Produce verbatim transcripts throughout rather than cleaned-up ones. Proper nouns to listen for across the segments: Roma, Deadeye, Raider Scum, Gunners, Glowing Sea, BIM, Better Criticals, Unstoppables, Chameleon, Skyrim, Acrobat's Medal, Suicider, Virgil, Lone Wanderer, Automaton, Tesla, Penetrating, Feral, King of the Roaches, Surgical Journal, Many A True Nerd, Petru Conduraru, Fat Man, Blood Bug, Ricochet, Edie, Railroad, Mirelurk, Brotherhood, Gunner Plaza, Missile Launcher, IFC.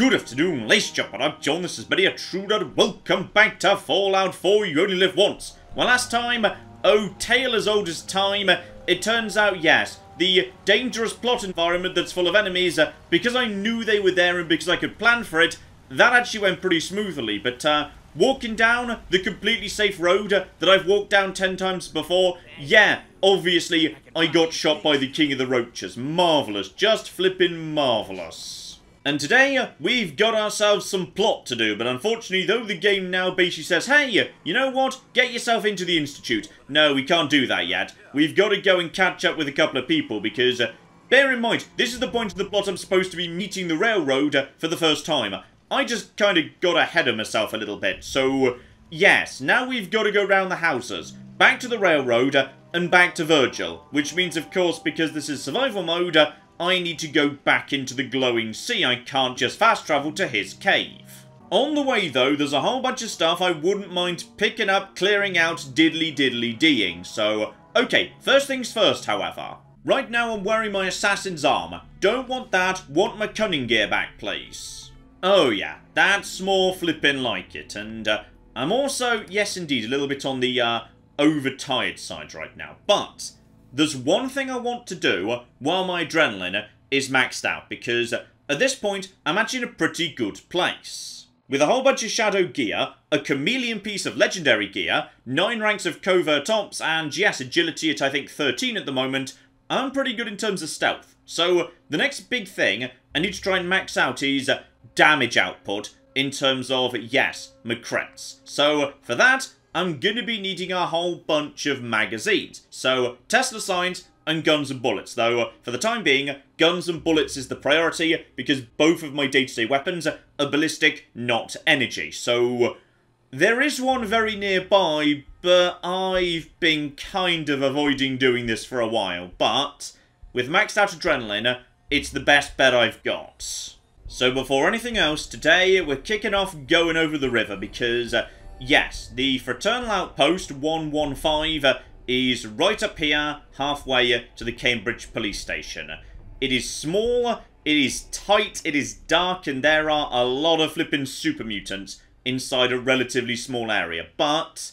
Good afternoon, ladies and gentlemen, I'm John, this is Many A True Nerd. Welcome back to Fallout four, you only live once. Well, last time, oh, tale as old as time, it turns out, yes, the dangerous plot environment that's full of enemies, uh, because I knew they were there and because I could plan for it, that actually went pretty smoothly, but, uh, walking down the completely safe road uh, that I've walked down ten times before, yeah, obviously, I got shot by the King of the Roaches. Marvellous, just flippin' marvellous. And today, we've got ourselves some plot to do, but unfortunately, though the game now basically says, hey, you know what, get yourself into the Institute. No, we can't do that yet. We've got to go and catch up with a couple of people, because, uh, bear in mind, this is the point of the plot I'm supposed to be meeting the Railroad uh, for the first time. I just kind of got ahead of myself a little bit, so, yes, now we've got to go round the houses, back to the Railroad, uh, and back to Virgil, which means, of course, because this is survival mode, uh, I need to go back into the Glowing Sea. I can't just fast travel to his cave. On the way though, there's a whole bunch of stuff I wouldn't mind picking up, clearing out, diddly diddly deeing. So, okay, first things first however. Right now I'm wearing my assassin's armor. Don't want that, want my cunning gear back please. Oh yeah, that's more flippin' like it. And uh, I'm also, yes indeed, a little bit on the uh, overtired side right now, but there's one thing I want to do while my adrenaline is maxed out, because at this point, I'm actually in a pretty good place. With a whole bunch of shadow gear, a chameleon piece of legendary gear, nine ranks of covert ops, and yes, agility at I think thirteen at the moment, I'm pretty good in terms of stealth. So the next big thing I need to try and max out is damage output in terms of, yes, my crits. So for that, I'm going to be needing a whole bunch of magazines. So, Tesla Science and Guns and Bullets, though for the time being, Guns and Bullets is the priority because both of my day-to-day weapons are ballistic, not energy. So, there is one very nearby, but I've been kind of avoiding doing this for a while. But, with maxed out adrenaline, it's the best bet I've got. So, before anything else, today we're kicking off going over the river because Uh, yes, the Fraternal Outpost one one five uh, is right up here, halfway to the Cambridge police station. It is small, it is tight, it is dark, and there are a lot of flippin' super mutants inside a relatively small area, but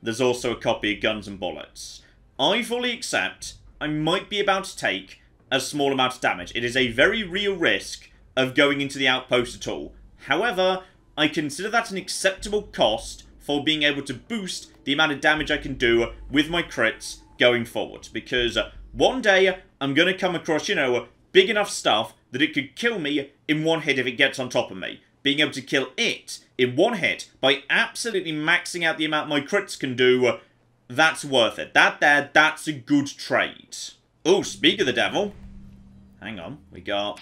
there's also a copy of Guns and Bullets. I fully accept I might be about to take a small amount of damage. It is a very real risk of going into the outpost at all. However, I consider that an acceptable cost for being able to boost the amount of damage I can do with my crits going forward. Because one day, I'm going to come across, you know, big enough stuff that it could kill me in one hit if it gets on top of me. Being able to kill it in one hit by absolutely maxing out the amount my crits can do, that's worth it. That there, that's a good trade. Oh, speak of the devil. Hang on, we got...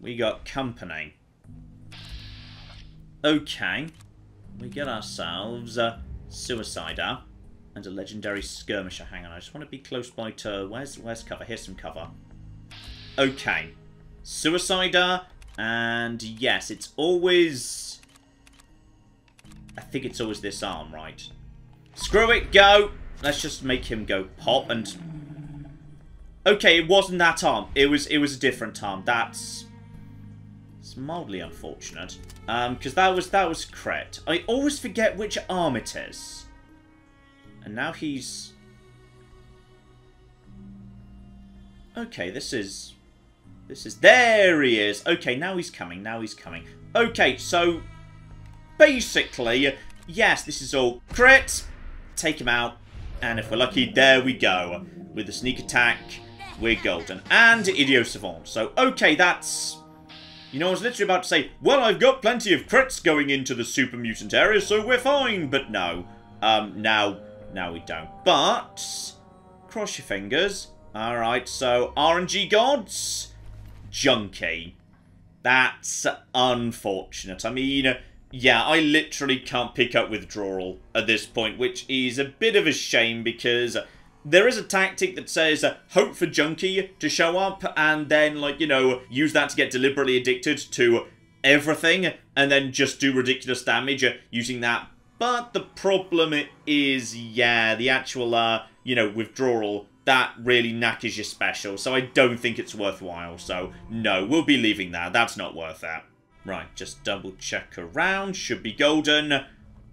We got company. Okay, we get ourselves a Suicider and a legendary skirmisher. Hang on, I just want to be close by to... Where's, where's cover? Here's some cover. Okay, Suicider, and yes, it's always... I think it's always this arm, right? Screw it, go! Let's just make him go pop and... Okay, it wasn't that arm. It was, it was a different arm. That's... It's mildly unfortunate, um, because that was that was crit. I always forget which arm it is, and now he's okay. This is this is there he is. Okay, now he's coming. Now he's coming. Okay, so basically, yes, this is all crit. Take him out, and if we're lucky, there we go with the sneak attack. We're golden and Idiosavant. So okay, that's. You know, I was literally about to say, well, I've got plenty of crits going into the super mutant area, so we're fine. But no. Um, now, now we don't. But, cross your fingers. Alright, so R N G gods, Junkie. That's unfortunate. I mean, yeah, I literally can't pick up withdrawal at this point, which is a bit of a shame because there is a tactic that says, uh, hope for Junkie to show up, and then, like, you know, use that to get deliberately addicted to everything, and then just do ridiculous damage uh, using that. But the problem is, yeah, the actual, uh, you know, withdrawal that really knackers your special, so I don't think it's worthwhile. So, no, we'll be leaving that. That's not worth it. Right, just double check around. Should be golden.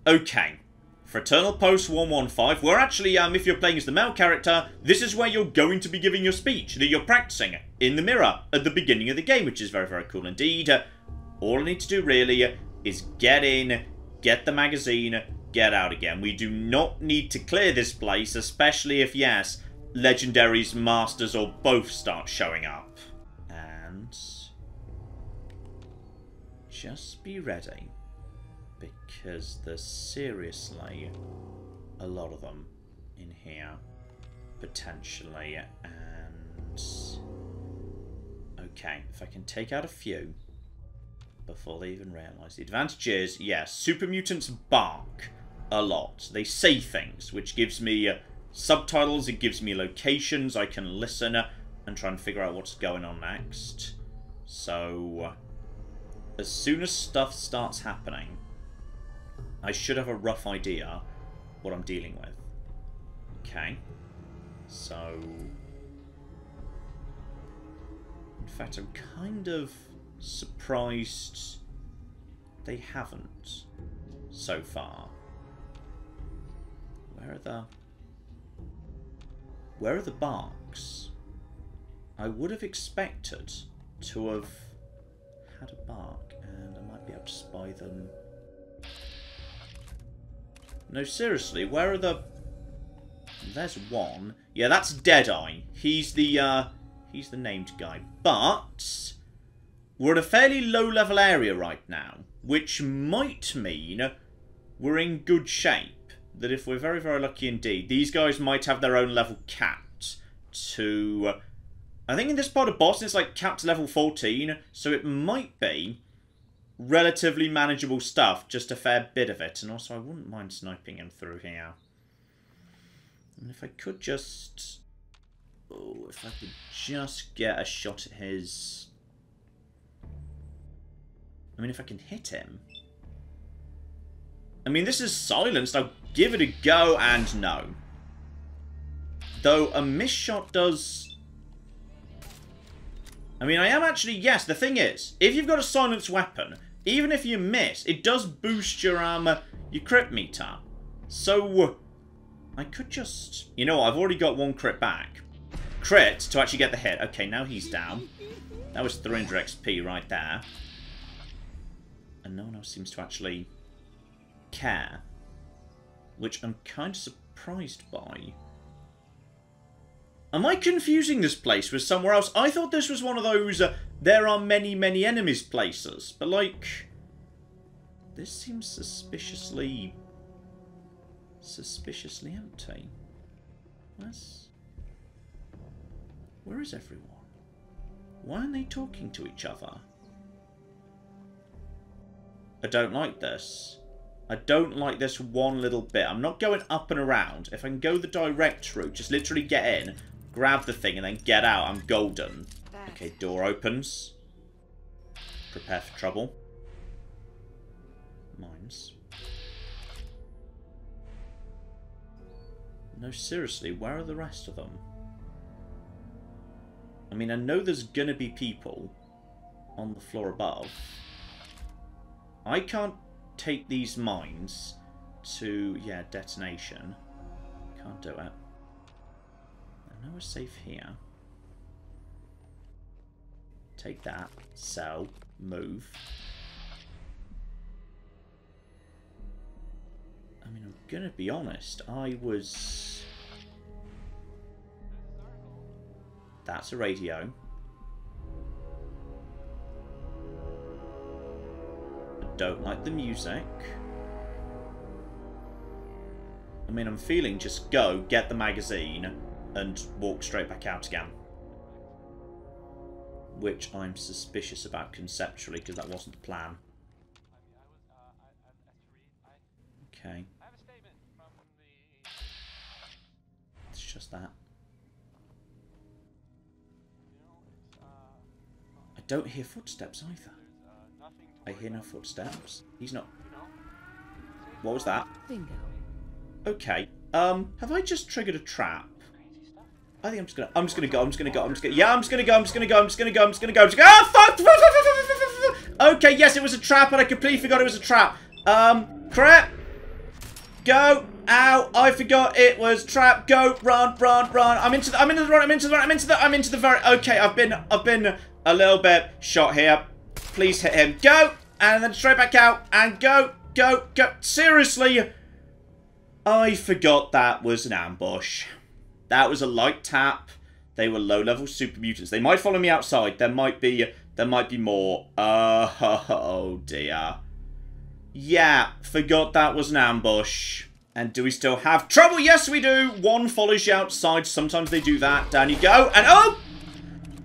Okay. Fraternal Post one one five, where actually, um, if you're playing as the male character, this is where you're going to be giving your speech that you're practicing in the mirror at the beginning of the game, which is very, very cool indeed. All I need to do, really, is get in, get the magazine, get out again. We do not need to clear this place, especially if, yes, legendaries, masters, or both start showing up. And just be ready. Because there's seriously a lot of them in here, potentially, and... Okay, if I can take out a few before they even realise. The advantage is, yeah, super mutants bark a lot. They say things, which gives me subtitles, it gives me locations, I can listen and try and figure out what's going on next. So, as soon as stuff starts happening, I should have a rough idea what I'm dealing with. Okay. So... In fact, I'm kind of surprised they haven't so far. Where are the... Where are the barks? I would have expected to have had a bark, and I might be able to spy them... No, seriously, where are the... There's one. Yeah, that's Deadeye. He's the, uh... He's the named guy. But... We're at a fairly low-level area right now. Which might mean we're in good shape. That if we're very, very lucky indeed, these guys might have their own level capped to... I think in this part of boss, it's like capped to level fourteen. So it might be... relatively manageable stuff, just a fair bit of it. And also, I wouldn't mind sniping him through here. And if I could just... Oh, if I could just get a shot at his... I mean, if I can hit him... I mean, this is silenced. I'll give it a go, and no. Though, a missed shot does... I mean, I am actually, yes, the thing is, if you've got a silenced weapon, even if you miss, it does boost your, um, your crit meter. So, I could just, you know what, I've already got one crit back. Crit to actually get the hit. Okay, now he's down. That was three hundred X P right there. And no one else seems to actually care. Which I'm kind of surprised by. Am I confusing this place with somewhere else? I thought this was one of those, uh, there are many, many enemies places. But, like, this seems suspiciously, suspiciously empty. Where's, where is everyone? Why aren't they talking to each other? I don't like this. I don't like this one little bit. I'm not going up and around. If I can go the direct route, just literally get in, grab the thing, and then get out. I'm golden. Okay, door opens. Prepare for trouble. Mines. No, seriously, where are the rest of them? I mean, I know there's gonna be people on the floor above. I can't take these mines to, yeah, detonation. Can't do it. I know we're safe here. Take that. Sell. Move. I mean, I'm gonna be honest. I was... That's a radio. Don't like the music. I mean, I'm feeling just go, get the magazine, and walk straight back out again. Which I'm suspicious about conceptually, because that wasn't the plan. Okay. It's just that. I don't hear footsteps either. I hear no footsteps. He's not... What was that? Bingo. Okay. Um, have I just triggered a trap? I think I'm just gonna. I'm just gonna go. I'm just gonna go. I'm just gonna. Yeah, I'm just gonna go. I'm just gonna go. I'm just gonna go. I'm just gonna go. I'm just gonna go. Oh, fuck! Okay, yes, it was a trap, and I completely forgot it was a trap. Um, crap. Go. Ow! I forgot it was trap. Go. Run. Run. Run. I'm into the. I'm into the run. I'm into the run. I'm into the. I'm into the very. Okay, I've been. I've been a little bit shot here. Please hit him. Go. And then straight back out. And go. Go. Go. Seriously. I forgot that was an ambush. That was a light tap. They were low-level super mutants. They might follow me outside. There might be there might be more. Uh, oh, dear. Yeah, forgot that was an ambush. And do we still have trouble? Yes, we do. One follows you outside. Sometimes they do that. Down you go. And oh!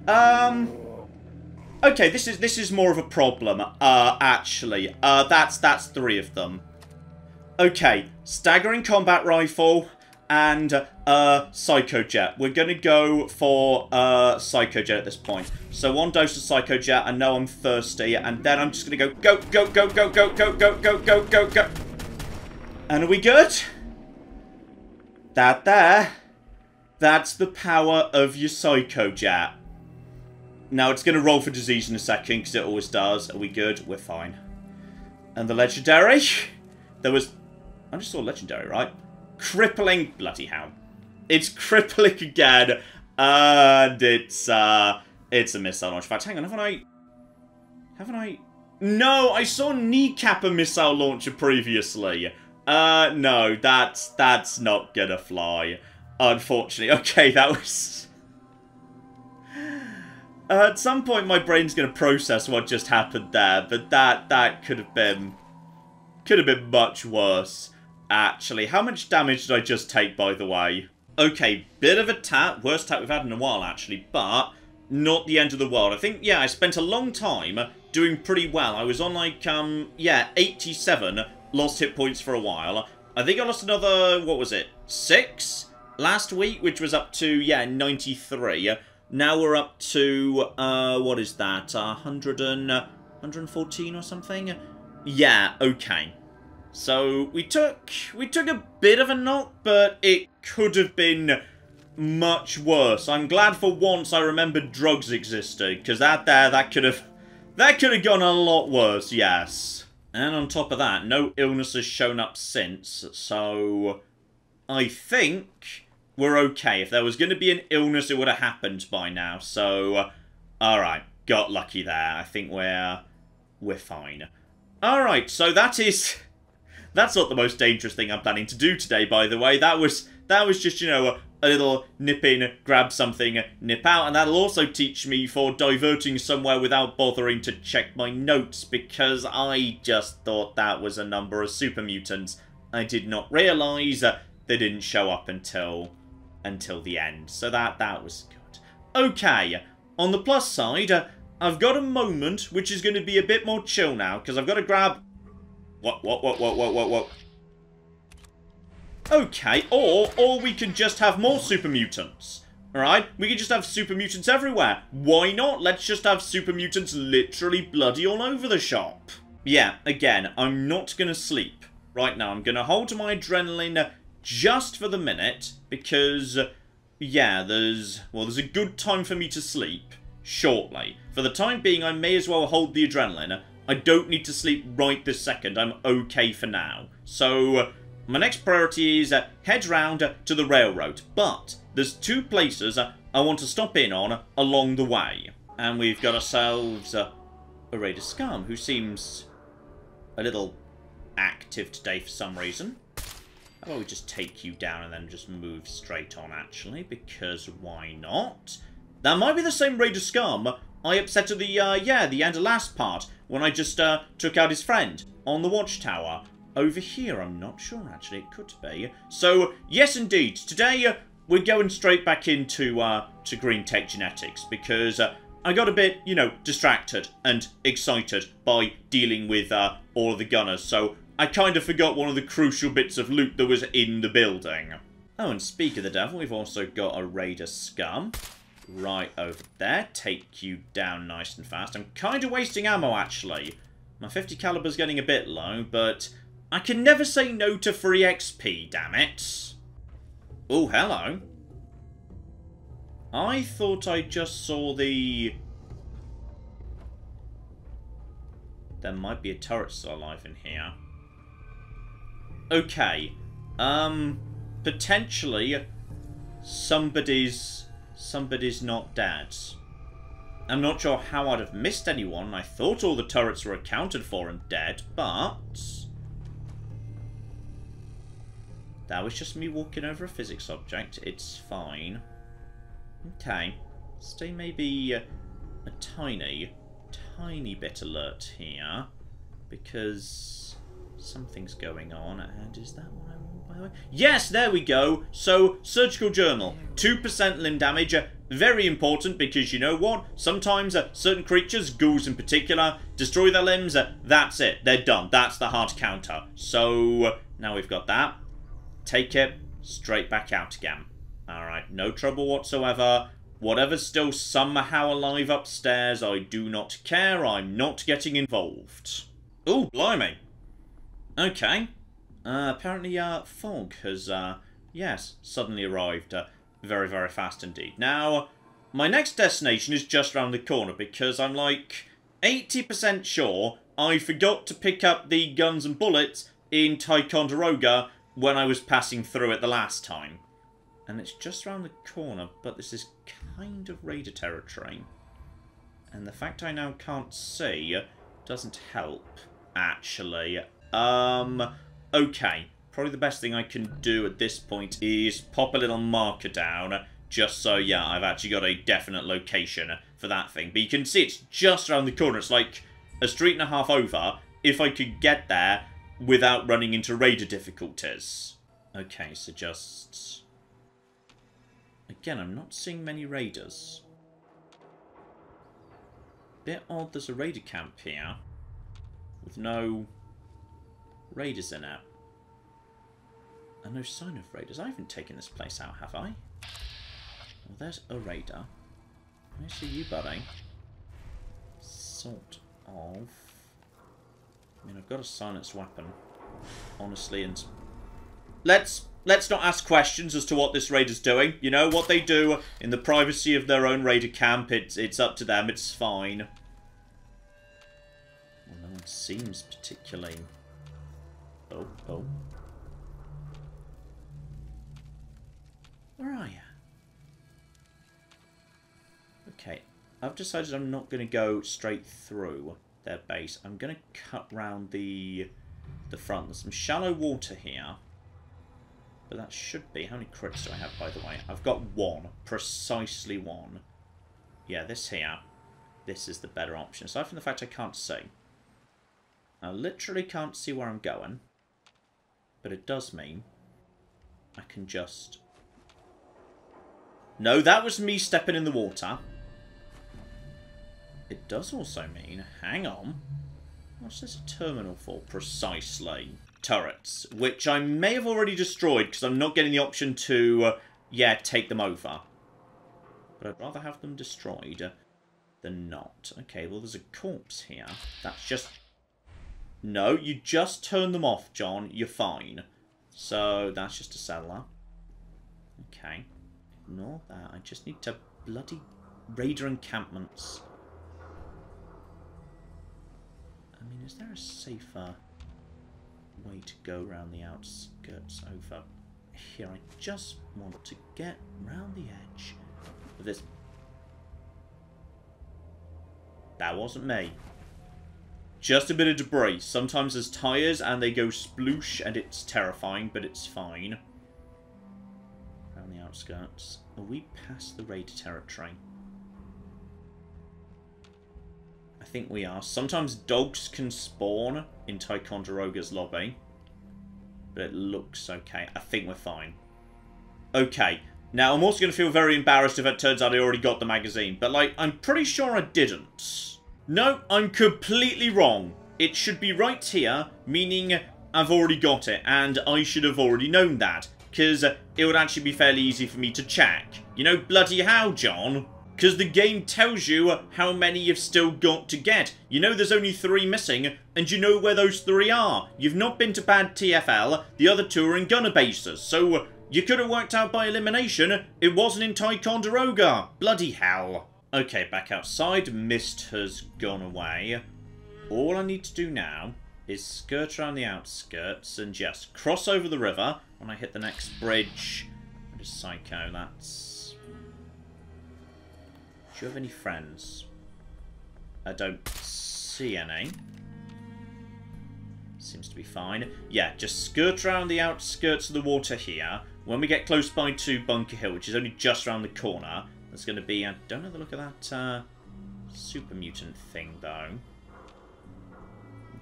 Um... Okay, this is this is more of a problem, uh, actually. Uh, that's, that's three of them. Okay, staggering combat rifle and uh, Psycho Jet. We're going to go for uh, Psycho Jet at this point. So one dose of Psycho Jet. I know I'm thirsty. And then I'm just going to go, go, go, go, go, go, go, go, go, go, go, go. And are we good? That there. That's the power of your Psycho Jet. Now it's going to roll for disease in a second because it always does. Are we good? We're fine. And the legendary. There was... I just saw legendary, right? Crippling, bloody hell. It's crippling again, and it's uh, it's a missile launcher. In fact, hang on, haven't I, haven't I, no, I saw kneecap a missile launcher previously. Uh, no, that's, that's not gonna fly, unfortunately. Okay, that was, uh, at some point my brain's gonna process what just happened there, but that, that could have been, could have been much worse. Actually, how much damage did I just take, by the way? Okay, bit of a tap. Worst tap we've had in a while, actually, but not the end of the world. I think, yeah, I spent a long time doing pretty well. I was on, like, um, yeah, eighty-seven. Lost hit points for a while. I think I lost another, what was it, six last week, which was up to, yeah, ninety-three. Now we're up to, uh, what is that, uh, one hundred and, one hundred fourteen or something? Yeah, okay. So we took we took a bit of a knock, but it could have been much worse. I'm glad for once I remembered drugs existed, because that there that could have that could have gone a lot worse. Yes, and on top of that, no illness has shown up since, so I think we're okay. If there was going to be an illness, it would have happened by now. So, all right, got lucky there. I think we're we're fine. All right, so that is. That's not the most dangerous thing I'm planning to do today, by the way. That was that was just, you know, a, a little nip in, grab something, nip out. And that'll also teach me for diverting somewhere without bothering to check my notes, because I just thought that was a number of super mutants. I did not realise uh, they didn't show up until until the end. So that, that was good. Okay, on the plus side, uh, I've got a moment which is going to be a bit more chill now, because I've got to grab... What, what, what, what, what, what, what? Okay, or, or we could just have more super mutants, alright? We could just have super mutants everywhere. Why not? Let's just have super mutants literally bloody all over the shop. Yeah, again, I'm not gonna sleep right now. I'm gonna hold my adrenaline just for the minute, because, yeah, there's, well, there's a good time for me to sleep shortly. For the time being, I may as well hold the adrenaline. I don't need to sleep right this second. I'm okay for now. So, my next priority is uh, head round uh, to the railroad. But there's two places uh, I want to stop in on along the way. And we've got ourselves uh, a Raider Scum, who seems a little active today for some reason. How about we just take you down and then just move straight on, actually? Because why not? That might be the same Raider Scum I upset at the, uh, yeah, the end of last part, when I just uh, took out his friend on the watchtower. Over here, I'm not sure, actually. It could be. So, yes, indeed. Today, uh, we're going straight back into uh, to Green Tech Genetics, because uh, I got a bit, you know, distracted and excited by dealing with uh, all of the Gunners. So, I kind of forgot one of the crucial bits of loot that was in the building. Oh, and speak of the devil, we've also got a Raider Scum. Right over there. Take you down nice and fast. I'm kind of wasting ammo, actually. My fifty caliber's getting a bit low, but I can never say no to free X P, damn it. Oh, hello. I thought I just saw the... There might be a turret still alive in here. Okay. Um, potentially, somebody's... Somebody's not dead. I'm not sure how I'd have missed anyone. I thought all the turrets were accounted for and dead, but... That was just me walking over a physics object. It's fine. Okay. Stay maybe a, a tiny, tiny bit alert here. Because something's going on. And is that what I want, by the way? Yes, there we go. So, Surgical Journal. two percent limb damage. Very important because you know what? Sometimes uh, certain creatures, ghouls in particular, destroy their limbs. Uh, that's it. They're done. That's the hard counter. So, uh, now we've got that. Take it straight back out again. Alright, no trouble whatsoever. Whatever's still somehow alive upstairs, I do not care. I'm not getting involved. Ooh, blimey. Okay. Uh, apparently, uh, fog has, uh, yes, suddenly arrived uh, very, very fast indeed. Now, my next destination is just around the corner because I'm like eighty percent sure I forgot to pick up the Guns and Bullets in Ticonderoga when I was passing through it the last time. And it's just around the corner, but this is kind of raider territory. And the fact I now can't see doesn't help, actually. Um, okay. Probably the best thing I can do at this point is pop a little marker down, just so, yeah, I've actually got a definite location for that thing. But you can see it's just around the corner. It's like a street and a half over. If I could get there without running into raider difficulties. Okay, so just... Again, I'm not seeing many raiders. Bit odd there's a raider camp here with no raiders in it. And no sign of raiders. I haven't taken this place out, have I? Well, there's a raider. I see you, buddy. Sort of. I mean, I've got a silenced weapon, honestly, and... Let's... Let's not ask questions as to what this raider's doing. You know, what they do in the privacy of their own raider camp, it's, it's up to them, it's fine. Well, no one seems particularly... Oh, oh. Where are you? Okay, I've decided I'm not going to go straight through their base. I'm going to cut round the, the front. There's some shallow water here. But that should be... How many crits do I have, by the way? I've got one. Precisely one. Yeah, this here. This is the better option. Aside from the fact I can't see. I literally can't see where I'm going. But it does mean I can just... No, that was me stepping in the water. It does also mean... Hang on. What's this a terminal for? Precisely. Turrets, which I may have already destroyed because I'm not getting the option to, uh, yeah, take them over. But I'd rather have them destroyed than not. Okay, well, there's a corpse here. That's just... No, you just turn them off, John. You're fine. So, that's just a settler. Okay. Ignore that. I just need to bloody raider encampments. I mean, is there a safer... way to go round the outskirts over here? I just want to get round the edge of this. That wasn't me. Just a bit of debris. Sometimes there's tyres and they go sploosh and it's terrifying, but it's fine. Round the outskirts. Are we past the raider territory? I think we are. Sometimes dogs can spawn in Ticonderoga's lobby. But it looks okay. I think we're fine. Okay. Now, I'm also going to feel very embarrassed if it turns out I already got the magazine. But, like, I'm pretty sure I didn't. No, I'm completely wrong. It should be right here, meaning I've already got it. And I should have already known that. Because it would actually be fairly easy for me to check. You know, bloody hell, John. Because the game tells you how many you've still got to get. You know there's only three missing, and you know where those three are. You've not been to bad T F L, the other two are in gunner bases. So You could have worked out by elimination. It wasn't in Ticonderoga. Bloody hell. Okay, back outside. Mist has gone away. All I need to do now is skirt around the outskirts and just cross over the river when I hit the next bridge. I'm just psycho, that's... Do you have any friends? I don't see any. Seems to be fine. Yeah, just skirt around the outskirts of the water here. When we get close by to Bunker Hill, which is only just around the corner, there's going to be... I don't know the look of that uh, super mutant thing, though.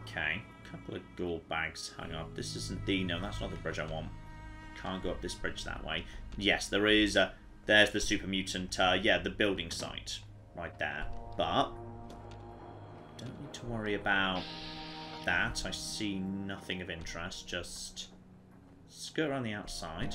Okay, a couple of gore bags hung up. This isn't the... No, that's not the bridge I want. Can't go up this bridge that way. Yes, there is... Uh, there's the super mutant. Uh, yeah, the building site. Right there. But... Don't need to worry about... that. I see nothing of interest. Just skirt around the outside.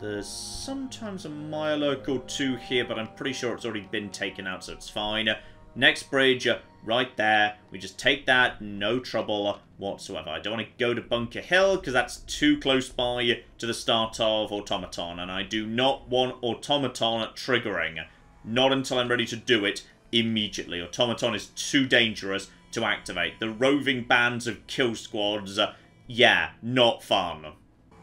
There's sometimes a Mirelurk or two here, but I'm pretty sure it's already been taken out, so it's fine. Next bridge, right there. We just take that, no trouble whatsoever. I don't want to go to Bunker Hill, because that's too close by to the start of Automaton, and I do not want Automaton triggering. Not until I'm ready to do it immediately. Automaton is too dangerous to activate. The roving bands of kill squads, uh, yeah, not fun.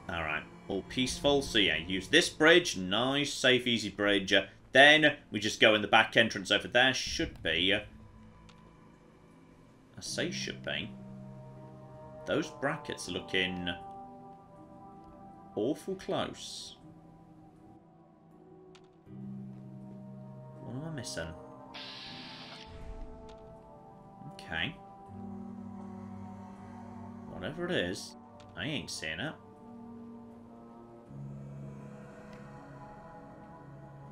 Alright, all peaceful, so yeah, use this bridge, nice, safe, easy bridge. Uh, then, we just go in the back entrance over there, should be. Uh, I say should be. Those brackets are looking awful close. What am I missing? Okay. Whatever it is, I ain't seeing it.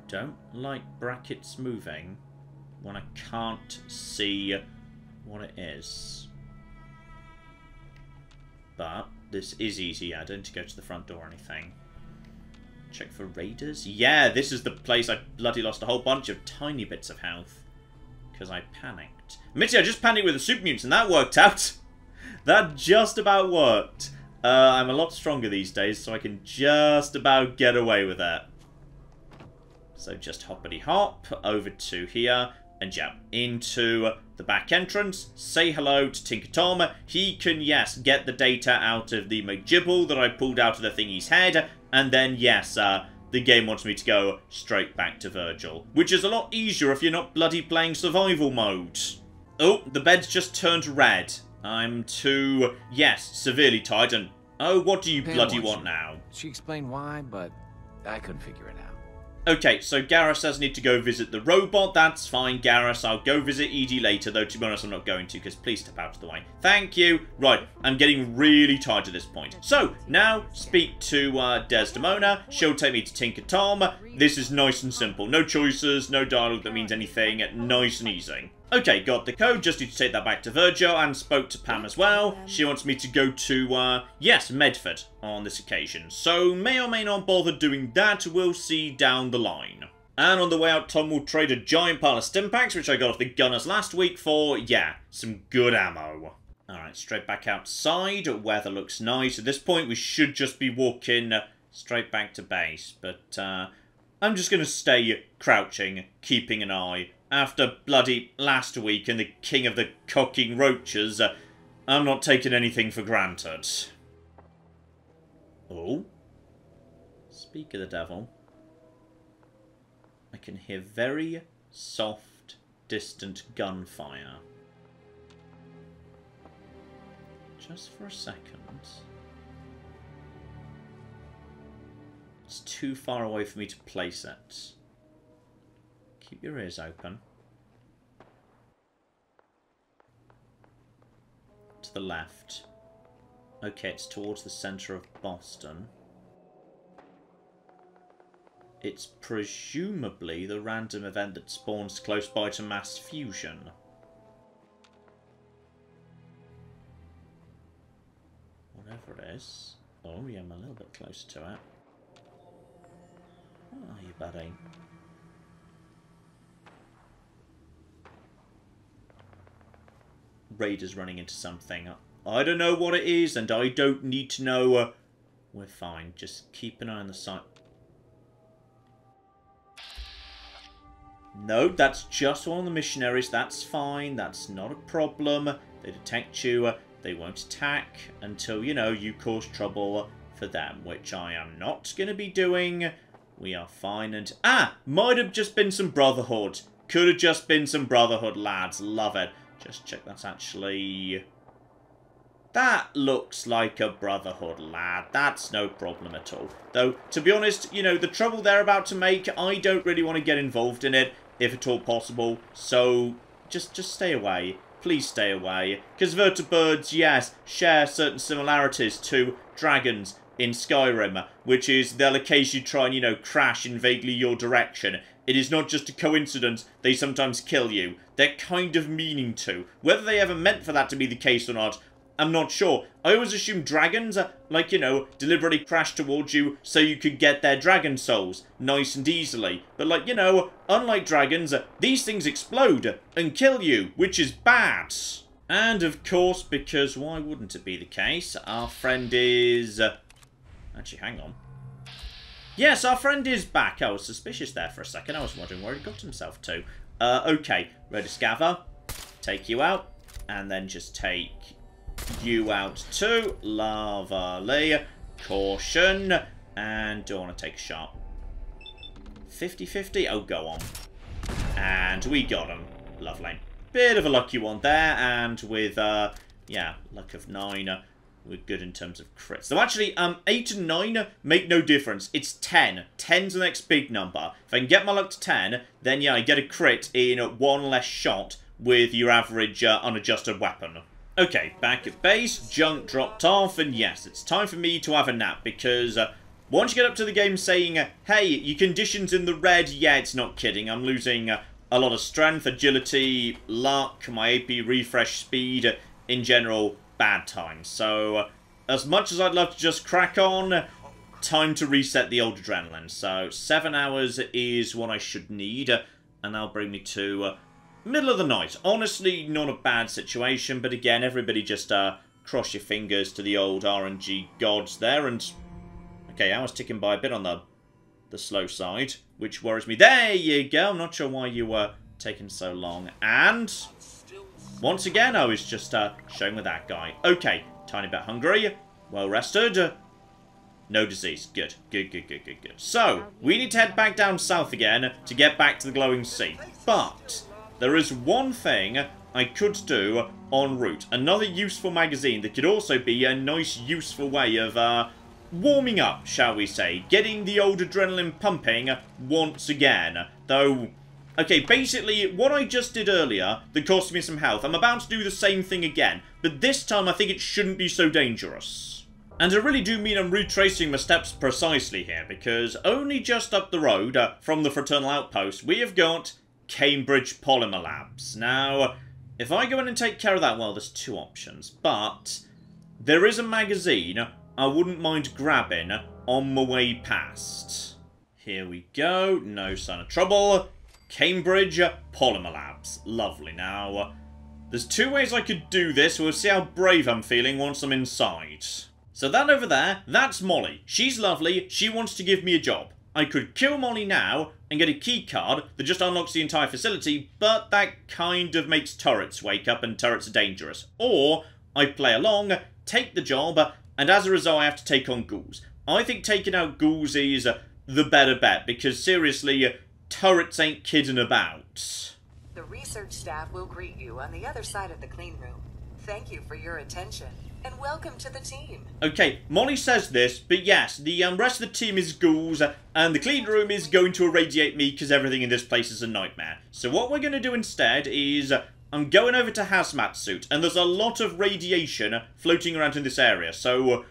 Don't like brackets moving when I can't see what it is. But this is easy. I don't need to go to the front door or anything. Check for raiders. Yeah, this is the place I bloody lost a whole bunch of tiny bits of health because I panicked. Admittedly, I just panicked with the super mutants, and that worked out. That just about worked. Uh, I'm a lot stronger these days, so I can just about get away with it. So just hoppity-hop over to here, and jump into the back entrance. Say hello to Tinker Tom. He can, yes, get the data out of the McGibble that I pulled out of the thingy's head, and then, yes, uh... the game wants me to go straight back to Virgil, which is a lot easier if you're not bloody playing survival mode. Oh, the bed's just turned red. I'm too, yes, severely tired and... Oh, what do you Pam bloody want you. now? She explained why, but I couldn't figure it out. Okay, so Garrus says I need to go visit the robot. That's fine, Garrus. I'll go visit Edie later, though to be honest I'm not going to, because please step out of the way. Thank you. Right, I'm getting really tired at this point. So, now speak to uh, Desdemona. She'll take me to Tinker Tom. This is nice and simple. No choices, no dialogue that means anything. Nice and easy. Okay, got the code. Just need to take that back to Virgil and spoke to Pam as well. She wants me to go to, uh, yes, Medford on this occasion. So may or may not bother doing that. We'll see down the line. And on the way out, Tom will trade a giant pile of stim packs, which I got off the Gunners last week for, yeah, some good ammo. Alright, straight back outside. Weather looks nice. At this point, we should just be walking straight back to base. But uh, I'm just going to stay crouching, keeping an eye. After bloody last week and the king of the cocking roaches, uh, I'm not taking anything for granted. Oh? Speak of the devil. I can hear very soft, distant gunfire. Just for a second. It's too far away for me to place it. Keep your ears open. To the left. Okay, it's towards the centre of Boston. It's presumably the random event that spawns close by to mass fusion. Whatever it is. Oh yeah, I'm a little bit closer to it. Where are you, buddy? Raiders running into something. I don't know what it is, and I don't need to know We're fine. Just keep an eye on the side. No, that's just one of the missionaries. That's fine. That's not a problem. They detect you. They won't attack until, you know, you cause trouble for them, which I am not going to be doing. We are fine and... Ah! Might have just been some Brotherhood. Could have just been some Brotherhood, lads. Love it. Just check that's actually... That looks like a Brotherhood, lad. That's no problem at all. Though, to be honest, you know, the trouble they're about to make, I don't really want to get involved in it, if at all possible. So, just just stay away. Please stay away. Because vertebrates, yes, share certain similarities to dragons in Skyrim, which is they'll occasionally try and, you know, crash in vaguely your direction. It is not just a coincidence, they sometimes kill you. They're kind of meaning to. Whether they ever meant for that to be the case or not, I'm not sure. I always assume dragons, like, you know, deliberately crash towards you so you could get their dragon souls nice and easily. But, like, you know, unlike dragons, these things explode and kill you, which is bad. And, of course, because why wouldn't it be the case? Our friend is... Actually, hang on. Yes, our friend is back. I was suspicious there for a second. I was wondering where he got himself to. Uh, okay. Rediscover. Take you out. And then just take... you out too. Lovely. Caution. And do I want to take a shot? fifty fifty? Oh, go on. And we got him. Lovely. Bit of a lucky one there. And with, uh, yeah, luck of nine, we're good in terms of crits. So actually, um, eight and nine make no difference. It's ten. ten's the next big number. If I can get my luck to ten, then, yeah, I get a crit in one less shot with your average uh, unadjusted weapon. Okay, back at base, junk dropped off, and yes, it's time for me to have a nap, because uh, once you get up to the game saying, hey, your condition's in the red, yeah, it's not kidding, I'm losing uh, a lot of strength, agility, luck, my A P refresh speed, uh, in general, bad time. So, uh, as much as I'd love to just crack on, time to reset the old adrenaline. So, seven hours is what I should need, uh, and that'll bring me to... Uh, middle of the night. Honestly, not a bad situation, but again, everybody just uh, cross your fingers to the old R N G gods there, and... Okay, I was ticking by a bit on the the slow side, which worries me. There you go! I'm not sure why you were taking so long. And... once again, I was just uh, showing with that guy. Okay, tiny bit hungry, well rested. No disease. Good. Good, good, good, good, good. So, we need to head back down south again to get back to the Glowing Sea. But... there is one thing I could do en route. Another useful magazine that could also be a nice, useful way of uh, warming up, shall we say. Getting the old adrenaline pumping once again. Though, okay, basically, what I just did earlier that cost me some health, I'm about to do the same thing again. But this time, I think it shouldn't be so dangerous. And I really do mean I'm retracing my steps precisely here, because only just up the road uh, from the Fraternal Outpost, we have got... Cambridge Polymer Labs. Now, if I go in and take care of that, well, there's two options, but there is a magazine I wouldn't mind grabbing on my way past. Here we go. No sign of trouble. Cambridge Polymer Labs. Lovely. Now, there's two ways I could do this. We'll see how brave I'm feeling once I'm inside. So that over there, that's Molly. She's lovely. She wants to give me a job. I could kill Molly now and get a key card that just unlocks the entire facility, but that kind of makes turrets wake up and turrets are dangerous. Or, I play along, take the job, and as a result I have to take on ghouls. I think taking out ghouls is the better bet, because seriously, turrets ain't kidding about. The research staff will greet you on the other side of the clean room. Thank you for your attention. And welcome to the team. Okay, Molly says this, but yes, the um, rest of the team is ghouls, and the clean room is going to irradiate me because everything in this place is a nightmare. So what we're going to do instead is, uh, I'm going over to Hazmat Suit, and there's a lot of radiation floating around in this area. So uh,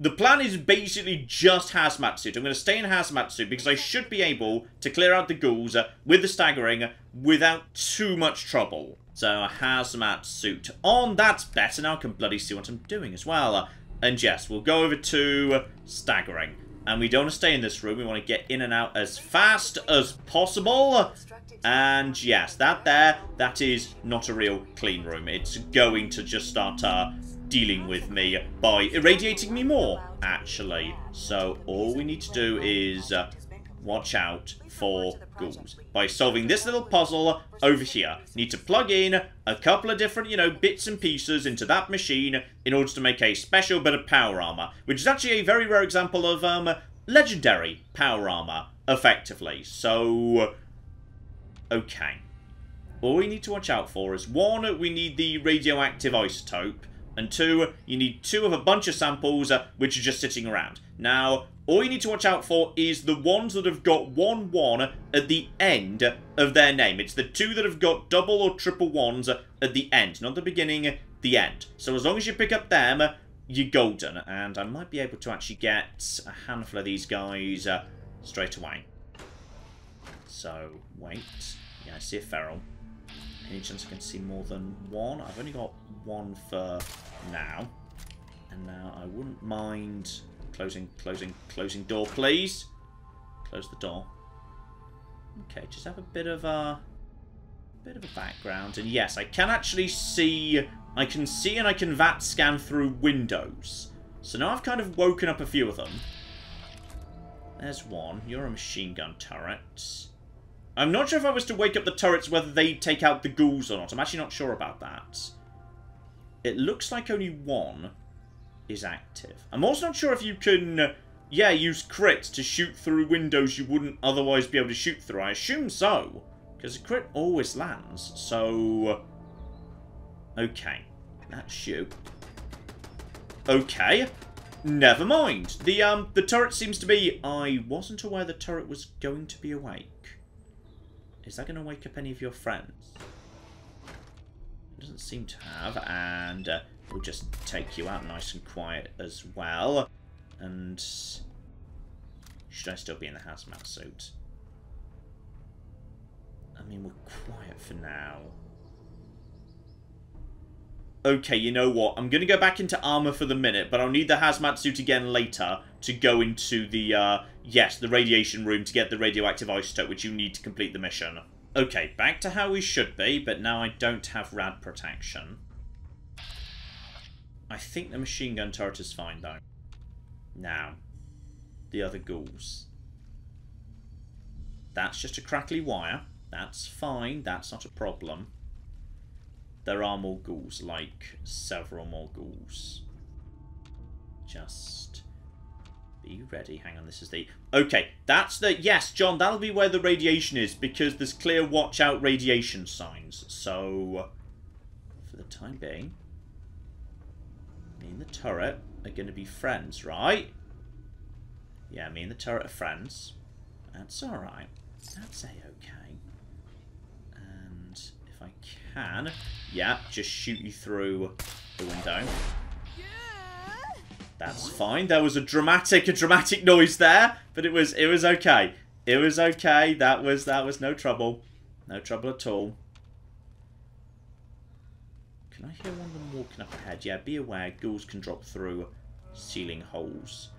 the plan is basically just Hazmat Suit. I'm going to stay in Hazmat Suit because I should be able to clear out the ghouls uh, with the staggering uh, without too much trouble. So, a hazmat suit on. That's better. Now I can bloody see what I'm doing as well. And yes, we'll go over to staggering. And we don't want to stay in this room. We want to get in and out as fast as possible. And yes, that there, that is not a real clean room. It's going to just start uh, dealing with me by irradiating me more. actually. So all we need to do is uh, watch out for ghouls. By solving this little puzzle over here, need to plug in a couple of different, you know, bits and pieces into that machine in order to make a special bit of power armor, which is actually a very rare example of um, legendary power armor, effectively. So, okay. All we need to watch out for is, one, we need the radioactive isotope, and two, you need two of a bunch of samples uh, which are just sitting around. Now, all you need to watch out for is the ones that have got one one at the end of their name. It's the two that have got double or triple ones at the end, not the beginning, the end. So as long as you pick up them, you're golden. And I might be able to actually get a handful of these guys uh, straight away. So, wait. Yeah, I see a feral. Any chance I can see more than one? I've only got one for now. And now I wouldn't mind closing, closing, closing door, please. Close the door. Okay, just have a bit of a, bit of a background. And yes, I can actually see. I can see, and I can V A T scan through windows. So now I've kind of woken up a few of them. There's one. You're a machine gun turret. I'm not sure if I was to wake up the turrets whether they take out the ghouls or not. I'm actually not sure about that. It looks like only one is active. I'm also not sure if you can, yeah, use crits to shoot through windows you wouldn't otherwise be able to shoot through. I assume so, because a crit always lands. So, okay, that's you. Okay, never mind. The um, the turret seems to be. I wasn't aware the turret was going to be awake. Is that going to wake up any of your friends? It doesn't seem to have, and uh, we'll just take you out nice and quiet as well. And should I still be in the hazmat suit? I mean, we're quiet for now. Okay, you know what? I'm going to go back into armor for the minute, but I'll need the hazmat suit again later to go into the, uh, yes, the radiation room to get the radioactive isotope, which you need to complete the mission. Okay, back to how we should be, but now I don't have rad protection. I think the machine gun turret is fine, though. Now, the other ghouls. That's just a crackly wire. That's fine. That's not a problem. There are more ghouls, like several more ghouls. Just be ready. Hang on, this is the... Okay, that's the... Yes, John, that'll be where the radiation is, because there's clear watch out radiation signs. So, for the time being, me and the turret are going to be friends, right? Yeah, me and the turret are friends. That's alright. That's a-okay. And if I can... Yeah, just shoot you through the window. That's fine. There was a dramatic, a dramatic noise there, but it was, it was okay. It was okay. That was, that was no trouble, no trouble at all. Can I hear one of them walking up ahead? Yeah, be aware, ghouls can drop through ceiling holes,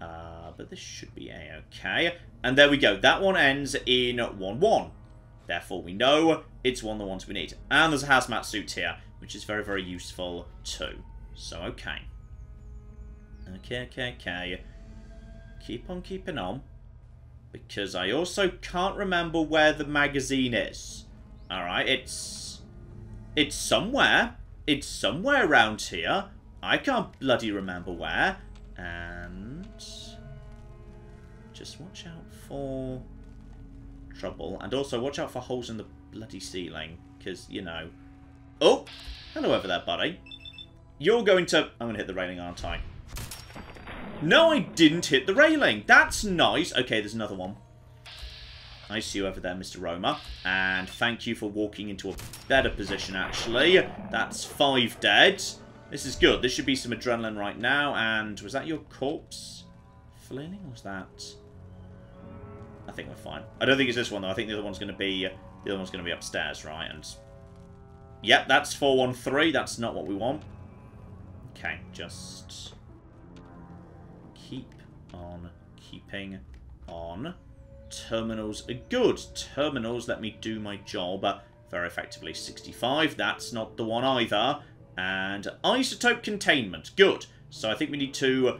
uh, but this should be a okay. And there we go. That one ends in one one. Therefore, we know it's one of the ones we need. And there's a hazmat suit here, which is very, very useful too. So, okay. Okay, okay, okay. Keep on keeping on. Because I also can't remember where the magazine is. Alright, it's... It's somewhere. It's somewhere around here. I can't bloody remember where. And... just watch out for... trouble. And also watch out for holes in the bloody ceiling, because, you know... Oh! Hello over there, buddy. You're going to... I'm going to hit the railing, aren't I? No, I didn't hit the railing. That's nice. Okay, there's another one. I see you over there, Mister Roma. And thank you for walking into a better position, actually. That's five dead. This is good. There should be some adrenaline right now. And was that your corpse flailing? Or was that... I think we're fine. I don't think it's this one, though. I think the other one's going to be... The other one's going to be upstairs, right? And... Yep, that's four one three. That's not what we want. Okay, just... keep on keeping on. Terminals are good. Terminals let me do my job very effectively. sixty-five. That's not the one either. And isotope containment. Good. So I think we need to...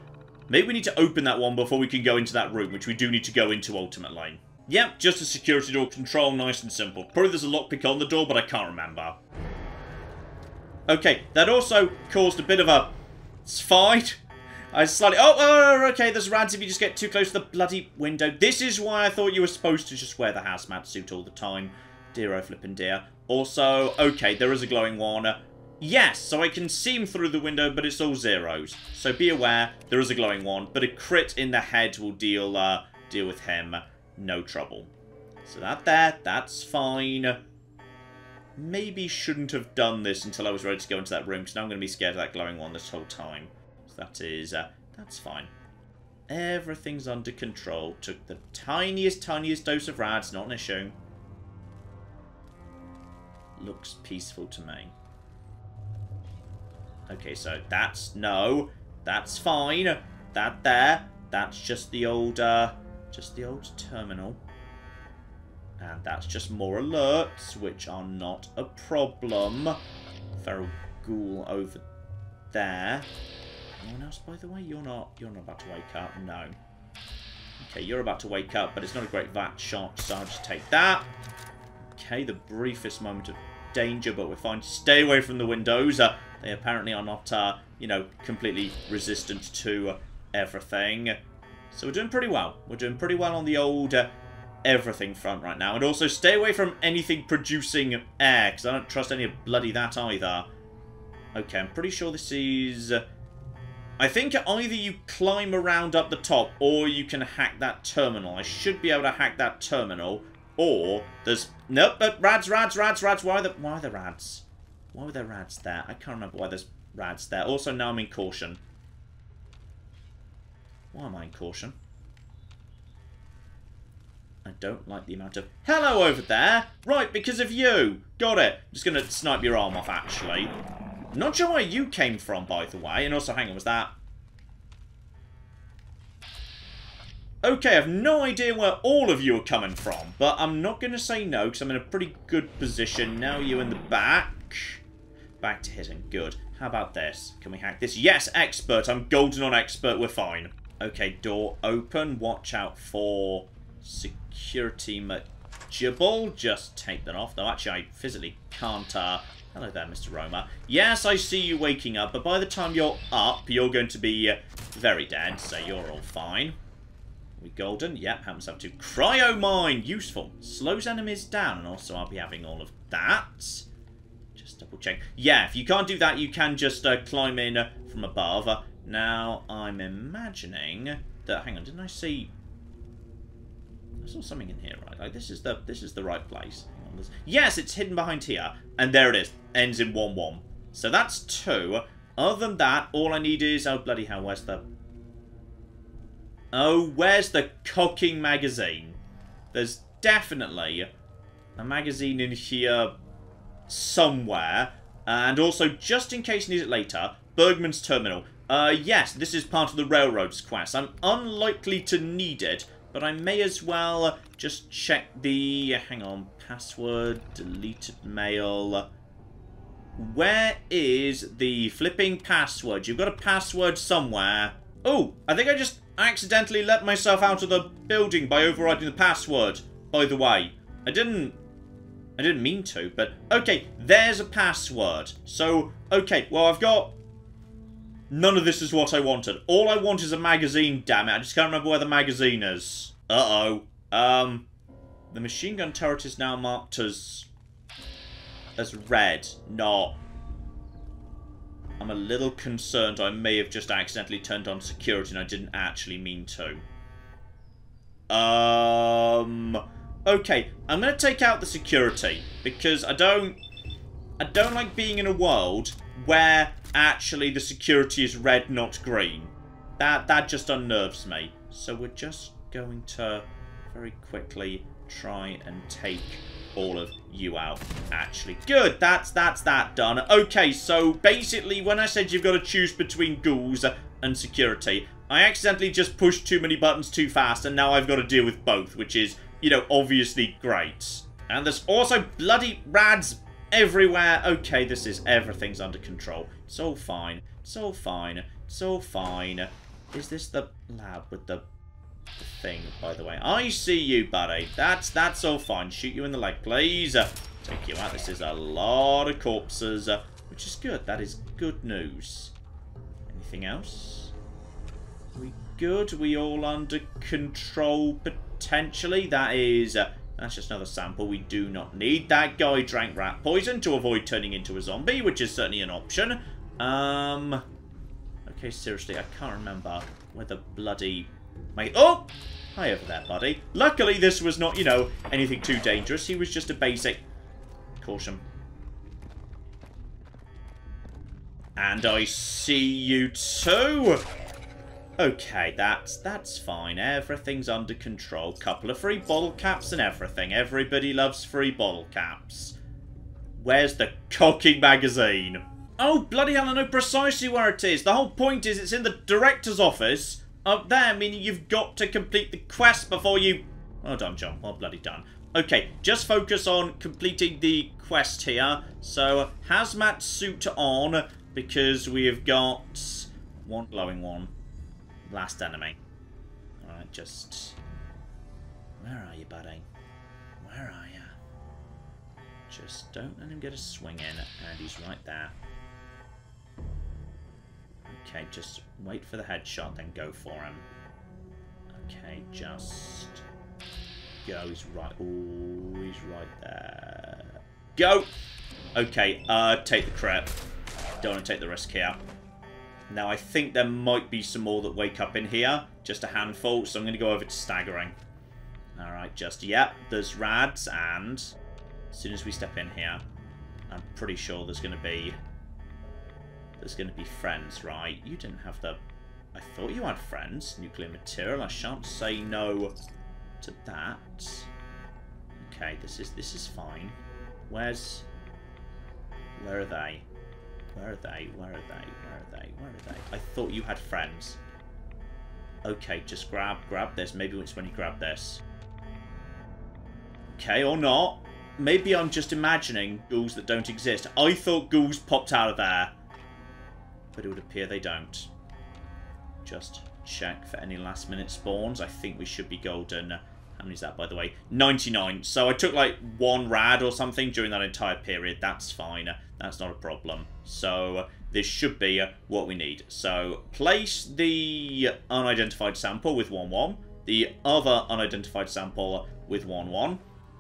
Maybe we need to open that one before we can go into that room, which we do need to go into ultimately. Yep, just a security door control, nice and simple. Probably there's a lockpick on the door, but I can't remember. Okay, that also caused a bit of a fight. I slightly... Oh, oh, okay, there's rats if you just get too close to the bloody window. This is why I thought you were supposed to just wear the hazmat suit all the time. Dear, oh, flippin' dear. Also, okay, there is a glowing warner. Yes, so I can see him through the window, but it's all zeros. So be aware, there is a glowing one, but a crit in the head will deal, uh, deal with him. No trouble. So that there, that's fine. Maybe shouldn't have done this until I was ready to go into that room, because now I'm going to be scared of that glowing one this whole time. So that is, uh, that's fine. Everything's under control. Took the tiniest, tiniest dose of rads, not an issue. Looks peaceful to me. Okay, so that's, no, that's fine. That there, that's just the old, uh, just the old terminal. And that's just more alerts, which are not a problem. Feral ghoul over there. Anyone else, by the way? You're not, you're not about to wake up, no. Okay, you're about to wake up, but it's not a great vat shot, so I'll just take that. Okay, the briefest moment of danger, but we're fine. Stay away from the windows. Uh, They apparently are not, uh, you know, completely resistant to everything. So we're doing pretty well. We're doing pretty well on the old uh, everything front right now. And also stay away from anything producing air, because I don't trust any of bloody that either. Okay, I'm pretty sure this is... I think either you climb around up the top, or you can hack that terminal. I should be able to hack that terminal. Or there's... Nope, but rads, rads, rads, rads. Why are the, why are the rads? Why were there rads there? I can't remember why there's rads there. Also, now I'm in caution. Why am I in caution? I don't like the amount of... Hello over there! Right, because of you! Got it! I'm just going to snipe your arm off, actually. Not sure where you came from, by the way. And also, hang on, was that... Okay, I have no idea where all of you are coming from. But I'm not going to say no, because I'm in a pretty good position. Now you're in the back. Back to hitting. Good. How about this? Can we hack this? Yes, expert. I'm golden on expert. We're fine. Okay, door open. Watch out for security magible. Just take that off. Though, actually, I physically can't. Uh... Hello there, Mister Roma. Yes, I see you waking up, but by the time you're up, you're going to be very dead, so you're all fine. We golden. Yep, happens up to cryo mine. Useful. Slows enemies down, and also I'll be having all of that. Double check. Yeah, if you can't do that, you can just uh, climb in uh, from above. Uh, now, I'm imagining that... Hang on, didn't I see... I saw something in here, right? Like, this is the this is the right place. Hang on, yes, it's hidden behind here. And there it is. Ends in one one. So that's two. Other than that, all I need is... Oh, bloody hell, where's the... Oh, where's the cocking magazine? There's definitely a magazine in here... somewhere, and also, just in case you need it later, Bergman's Terminal. Uh, yes, this is part of the Railroad's quest. I'm unlikely to need it, but I may as well just check the... Hang on, password, deleted mail. Where is the flipping password? You've got a password somewhere. Oh, I think I just accidentally let myself out of the building by overriding the password. By the way, I didn't... I didn't mean to, but... Okay, there's a password. So, okay, well, I've got... None of this is what I wanted. All I want is a magazine, damn it. I just can't remember where the magazine is. Uh-oh. Um, the machine gun turret is now marked as... as red, not... I'm a little concerned I may have just accidentally turned on security and I didn't actually mean to. Um... Okay, I'm going to take out the security, because I don't... I don't like being in a world where, actually, the security is red, not green. That, that just unnerves me. So we're just going to very quickly try and take all of you out, actually. Good, that's, that's that done. Okay, so basically, when I said you've got to choose between ghouls and security, I accidentally just pushed too many buttons too fast, and now I've got to deal with both, which is... you know, obviously great. And there's also bloody rads everywhere. Okay, this is... everything's under control. It's all fine. It's all fine. It's all fine. Is this the lab with the, the thing, by the way? I see you, buddy. That's that's all fine. Shoot you in the leg, please. Take you out. This is a lot of corpses, which is good. That is good news. Anything else? Are we good? Are we all under control, potentially? That is... Uh, that's just another sample. We do not need. That guy drank rat poison to avoid turning into a zombie, which is certainly an option. Um... Okay, seriously, I can't remember where the bloody... Mate, oh! Hi over there, buddy. Luckily, this was not, you know, anything too dangerous. He was just a basic... Caution. And I see you too! Okay, that's, that's fine. Everything's under control. Couple of free bottle caps and everything. Everybody loves free bottle caps. Where's the cocky magazine? Oh, bloody hell, I know precisely where it is. The whole point is it's in the director's office up there, meaning you've got to complete the quest before you... Well done, John. Well bloody done. Okay, just focus on completing the quest here. So, hazmat suit on, because we've got one glowing one. Last enemy. Alright, just... Where are you, buddy? Where are you? Just don't let him get a swing in, and he's right there. Okay, just wait for the headshot, then go for him. Okay, just... Go, he's right. Oh, he's right there. Go! Okay, uh, take the crap. Don't want to take the risk here. Now, I think there might be some more that wake up in here. Just a handful, so I'm going to go over to staggering. Alright, just, yep, there's rads, and as soon as we step in here, I'm pretty sure there's going to be... There's going to be friends, right? You didn't have the... I thought you had friends. Nuclear material, I shan't say no... to that. Okay, this is this is fine. Where's where are they? Where are they? Where are they? Where are they? Where are they? I thought you had friends. Okay, just grab grab this. Maybe it's when you grab this. Okay, or not. Maybe I'm just imagining ghouls that don't exist. I thought ghouls popped out of there. But it would appear they don't. Just check for any last minute spawns. I think we should be golden. How many is that, by the way? ninety-nine. So I took like one rad or something during that entire period. That's fine. That's not a problem. So this should be what we need. So place the unidentified sample with one one. The other unidentified sample with one one.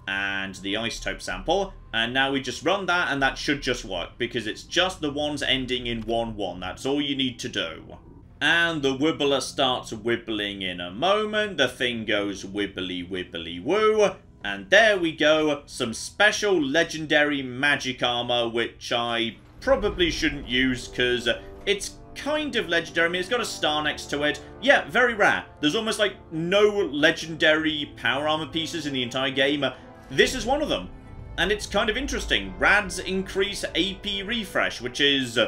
And the isotope sample. And now we just run that and that should just work. Because it's just the ones ending in one one. That's all you need to do. And the wibbler starts wibbling in a moment. The thing goes wibbly wibbly woo. And there we go. Some special legendary magic armor, which I probably shouldn't use because it's kind of legendary. I mean, it's got a star next to it. Yeah, very rare. There's almost like no legendary power armor pieces in the entire game. This is one of them. And it's kind of interesting. Rads increase A P refresh, which is...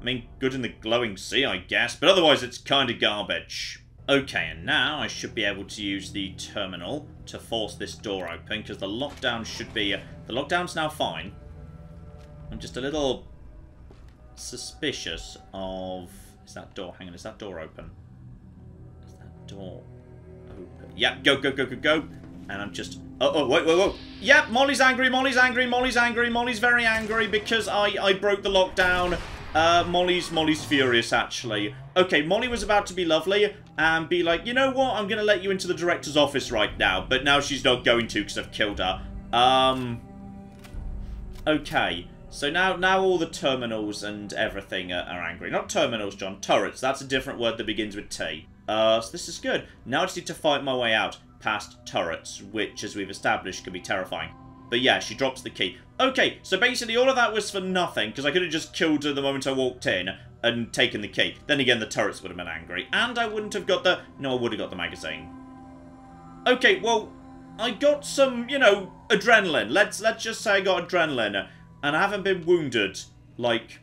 I mean, good in the glowing sea, I guess, but otherwise it's kind of garbage. Okay, and now I should be able to use the terminal to force this door open, because the lockdown should be... The lockdown's now fine. I'm just a little suspicious of... Is that door... Hang on, is that door open? Is that door open? Yep, go, go, go, go, go. And I'm just... Oh, oh, wait, wait, wait. Yep, Molly's angry, Molly's angry, Molly's angry, Molly's very angry because I, I broke the lockdown... Uh, Molly's, Molly's furious, actually. Okay, Molly was about to be lovely and be like, you know what, I'm going to let you into the director's office right now. But now she's not going to because I've killed her. Um, okay, so now, now all the terminals and everything are, are angry. Not terminals, John. Turrets. That's a different word that begins with T. Uh, so this is good. Now I just need to fight my way out past turrets, which, as we've established, can be terrifying. But yeah, she drops the key. Okay, so basically all of that was for nothing, because I could have just killed her the moment I walked in and taken the key. Then again, the turrets would have been angry. And I wouldn't have got the... No, I would have got the magazine. Okay, well, I got some, you know, adrenaline. Let's let's just say I got adrenaline. And I haven't been wounded, like,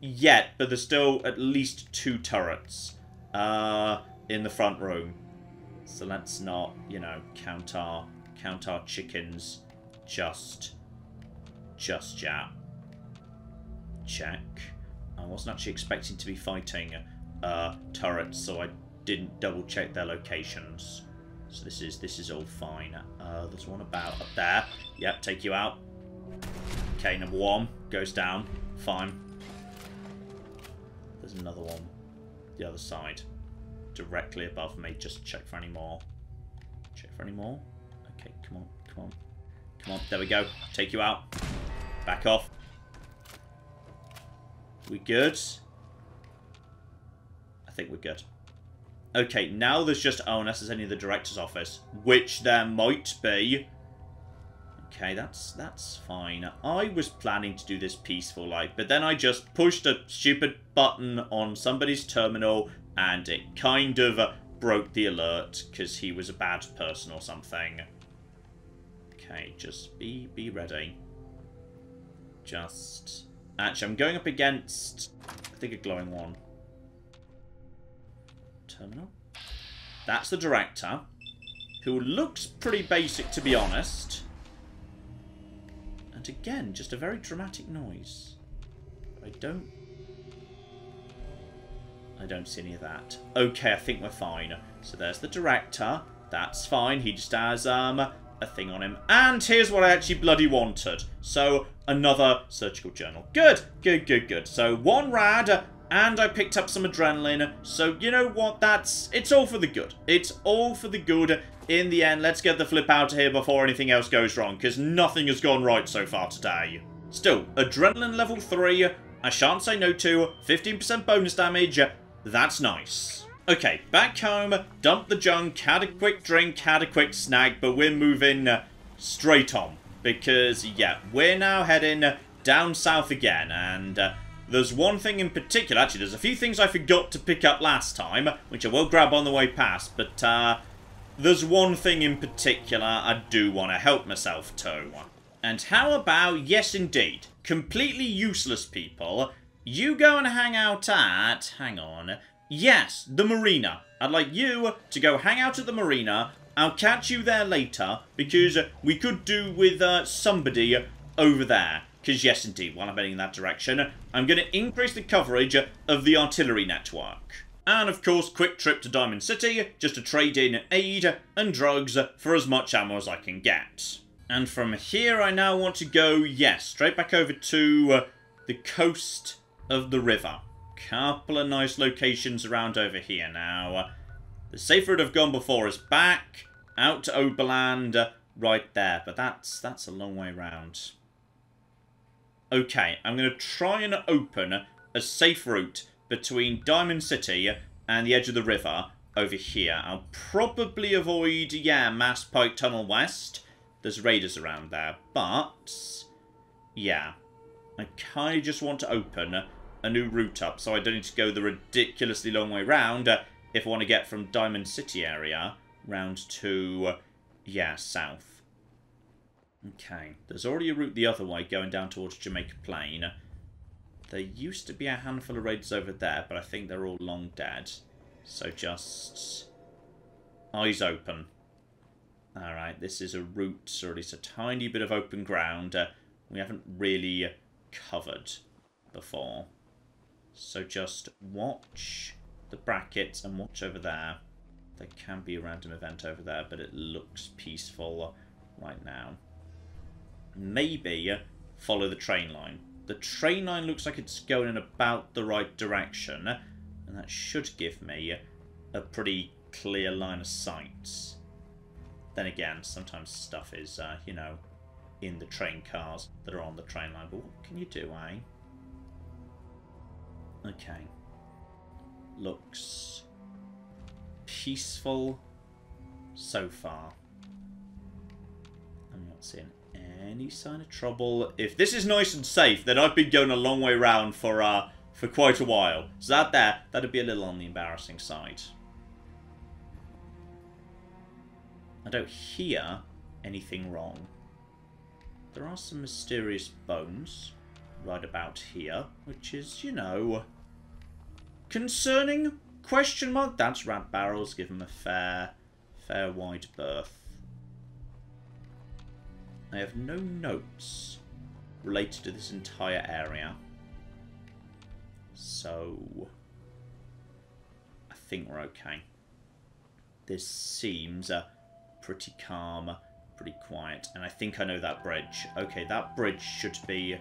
yet. But there's still at least two turrets uh, in the front room. So let's not, you know, count our, count our chickens... Just, just yeah. Check. I wasn't actually expecting to be fighting uh, turrets, so I didn't double check their locations. So this is this is all fine. Uh, there's one about up there. Yep, take you out. Okay, number one goes down. Fine. There's another one. The other side. Directly above me. Just check for any more. Check for any more. Okay, come on, come on. Come on, there we go. Take you out. Back off. We good? I think we're good. Okay, now there's just... Oh, unless there's any of the director's office. Which there might be. Okay, that's that's fine. I was planning to do this peaceful like, but then I just pushed a stupid button on somebody's terminal and it kind of broke the alert because he was a bad person or something. Okay, just be be ready. Just... Actually, I'm going up against, I think, a glowing one. Terminal? That's the director, who looks pretty basic, to be honest. And again, just a very dramatic noise. I don't... I don't see any of that. Okay, I think we're fine. So there's the director. That's fine. He just has, um... a thing on him. And here's what I actually bloody wanted. So, another surgical journal. Good, good, good, good. So, one rad, and I picked up some adrenaline. So, you know what? That's... It's all for the good. It's all for the good. In the end, let's get the flip out of here before anything else goes wrong, because nothing has gone right so far today. Still, adrenaline level three, I shan't say no to, fifteen percent bonus damage. That's nice. Okay, back home, dumped the junk, had a quick drink, had a quick snack, but we're moving straight on. Because, yeah, we're now heading down south again, and uh, there's one thing in particular. Actually, there's a few things I forgot to pick up last time, which I will grab on the way past, but uh, there's one thing in particular I do want to help myself to. And how about, yes indeed, completely useless people, you go and hang out at, hang on... Yes, the marina. I'd like you to go hang out at the marina. I'll catch you there later, because we could do with uh, somebody over there. Because yes, indeed, while I'm heading in that direction, I'm going to increase the coverage of the artillery network. And, of course, quick trip to Diamond City, just to trade in aid and drugs for as much ammo as I can get. And from here, I now want to go, yes, straight back over to uh, the coast of the river. Couple of nice locations around over here now. The safe route I've gone before is back out to Oberland, uh, right there, but that's that's a long way round. Okay, I'm gonna try and open a safe route between Diamond City and the edge of the river over here. I'll probably avoid, yeah, Mass Pike Tunnel West. There's raiders around there, but yeah, I kind of just want to open a new route up, so I don't need to go the ridiculously long way round uh, if I want to get from Diamond City area round to, uh, yeah, south. Okay, there's already a route the other way going down towards Jamaica Plain. There used to be a handful of raids over there, but I think they're all long dead. So just eyes open. Alright, this is a route, or at least a tiny bit of open ground uh, we haven't really covered before. So just watch the brackets and watch over there. There can be a random event over there, but it looks peaceful right now. Maybe follow the train line. The train line looks like it's going in about the right direction, and that should give me a pretty clear line of sight. Then again, sometimes stuff is, uh, you know, in the train cars that are on the train line, but what can you do, eh? Okay, looks peaceful so far. I'm not seeing any sign of trouble. If this is nice and safe, then I've been going a long way round for uh, for quite a while. So that there, that'd be a little on the embarrassing side. I don't hear anything wrong. There are some mysterious bones right about here, which is, you know, concerning? Question mark? That's rat barrels. Give them a fair, fair wide berth. I have no notes related to this entire area. So, I think we're okay. This seems uh, pretty calm, pretty quiet. And I think I know that bridge. Okay, that bridge should be...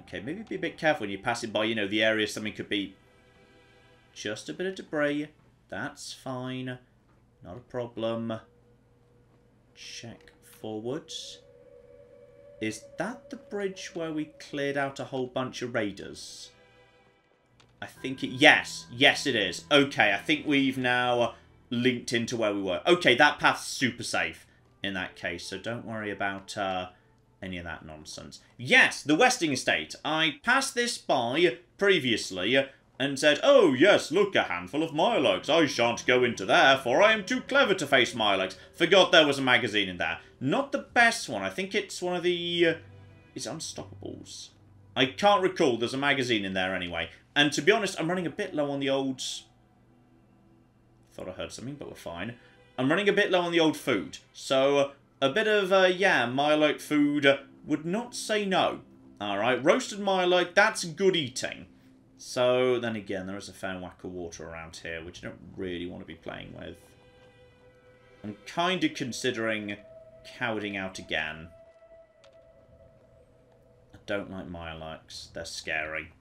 Okay, maybe be a bit careful when you're passing by, you know, the area. Something could be just a bit of debris. That's fine. Not a problem. Check forwards. Is that the bridge where we cleared out a whole bunch of raiders? I think it... Yes. Yes, it is. Okay, I think we've now linked into where we were. Okay, that path's super safe in that case, so don't worry about... Uh, any of that nonsense. Yes, the Westing Estate. I passed this by previously and said, oh yes, look, a handful of Mirelurks. I shan't go into there, for I am too clever to face Mirelurks. Forgot there was a magazine in there. Not the best one. I think it's one of the... Uh, it's Unstoppables. I can't recall. There's a magazine in there anyway. And to be honest, I'm running a bit low on the old... Thought I heard something, but we're fine. I'm running a bit low on the old food. So... a bit of, uh, yeah, Mirelurk food uh, would not say no. Alright, roasted Mirelurk, that's good eating. So, then again, there is a fair whack of water around here, which you don't really want to be playing with. I'm kind of considering cowarding out again. I don't like Mirelurks. They're scary.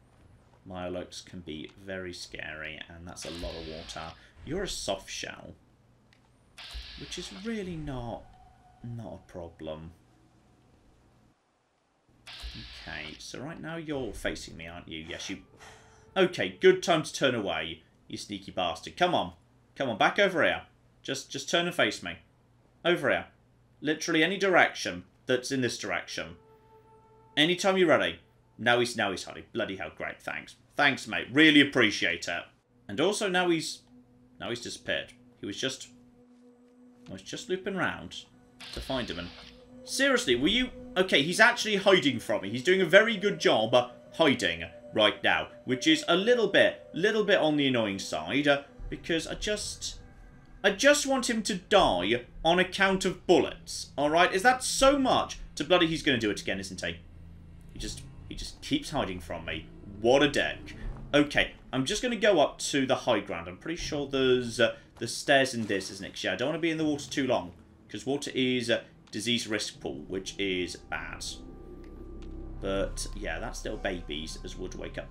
Mirelurks can be very scary, and that's a lot of water. You're a soft shell, which is really not... not a problem. Okay, so right now you're facing me, aren't you? Yes, you... Okay, good time to turn away, you sneaky bastard. Come on. Come on, back over here. Just just turn and face me. Over here. Literally any direction that's in this direction. Anytime you're ready. Now he's, now he's hiding. Bloody hell, great, thanks. Thanks, mate. Really appreciate it. And also now he's... now he's disappeared. He was just... I was just looping round to find him. And seriously, were you... Okay, he's actually hiding from me. He's doing a very good job hiding right now, which is a little bit, little bit on the annoying side, uh, because I just... I just want him to die on account of bullets, alright? Is that so much? To bloody... He's going to do it again, isn't he? He just... he just keeps hiding from me. What a dick. Okay, I'm just going to go up to the high ground. I'm pretty sure there's uh, the stairs in this, isn't it? Yeah, I don't want to be in the water too long, because water is a disease risk pool, which is bad. But yeah, that's little babies as would wake up.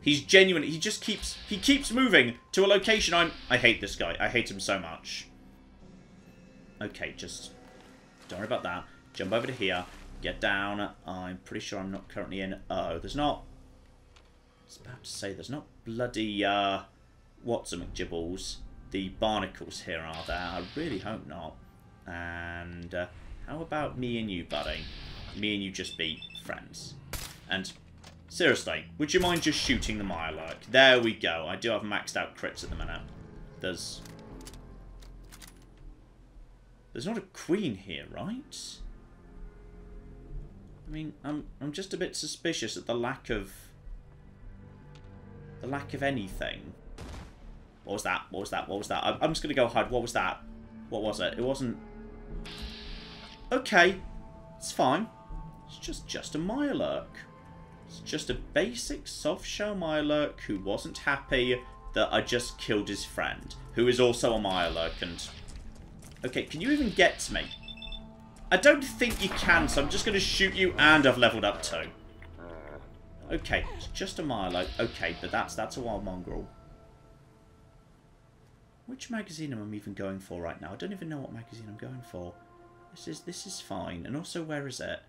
He's genuine. He just keeps he keeps moving to a location. I'm I hate this guy. I hate him so much. Okay, just don't worry about that. Jump over to here. Get down. I'm pretty sure I'm not currently in. Uh oh, there's not. I was about to say there's not bloody uh what's a McGibbles. The barnacles here, are there? I really hope not. And uh, how about me and you, buddy? Me and you just be friends. And seriously, would you mind just shooting the Mirelurk? There we go. I do have maxed out crits at the minute. There's... there's not a queen here, right? I mean, I'm, I'm just a bit suspicious at the lack of... the lack of anything. What was that? What was that? What was that? I'm, I'm just going to go hide. What was that? What was it? It wasn't... Okay, it's fine. It's just just a Mirelurk. It's just a basic soft shell Mirelurk who wasn't happy that I just killed his friend, who is also a Mirelurk. And okay, can you even get to me? I don't think you can, so I'm just going to shoot you. And I've leveled up too. Okay, it's just a Mirelurk. Okay, but that's that's a wild mongrel. Which magazine am I even going for right now? I don't even know what magazine I'm going for. This is this is fine. And also, where is it?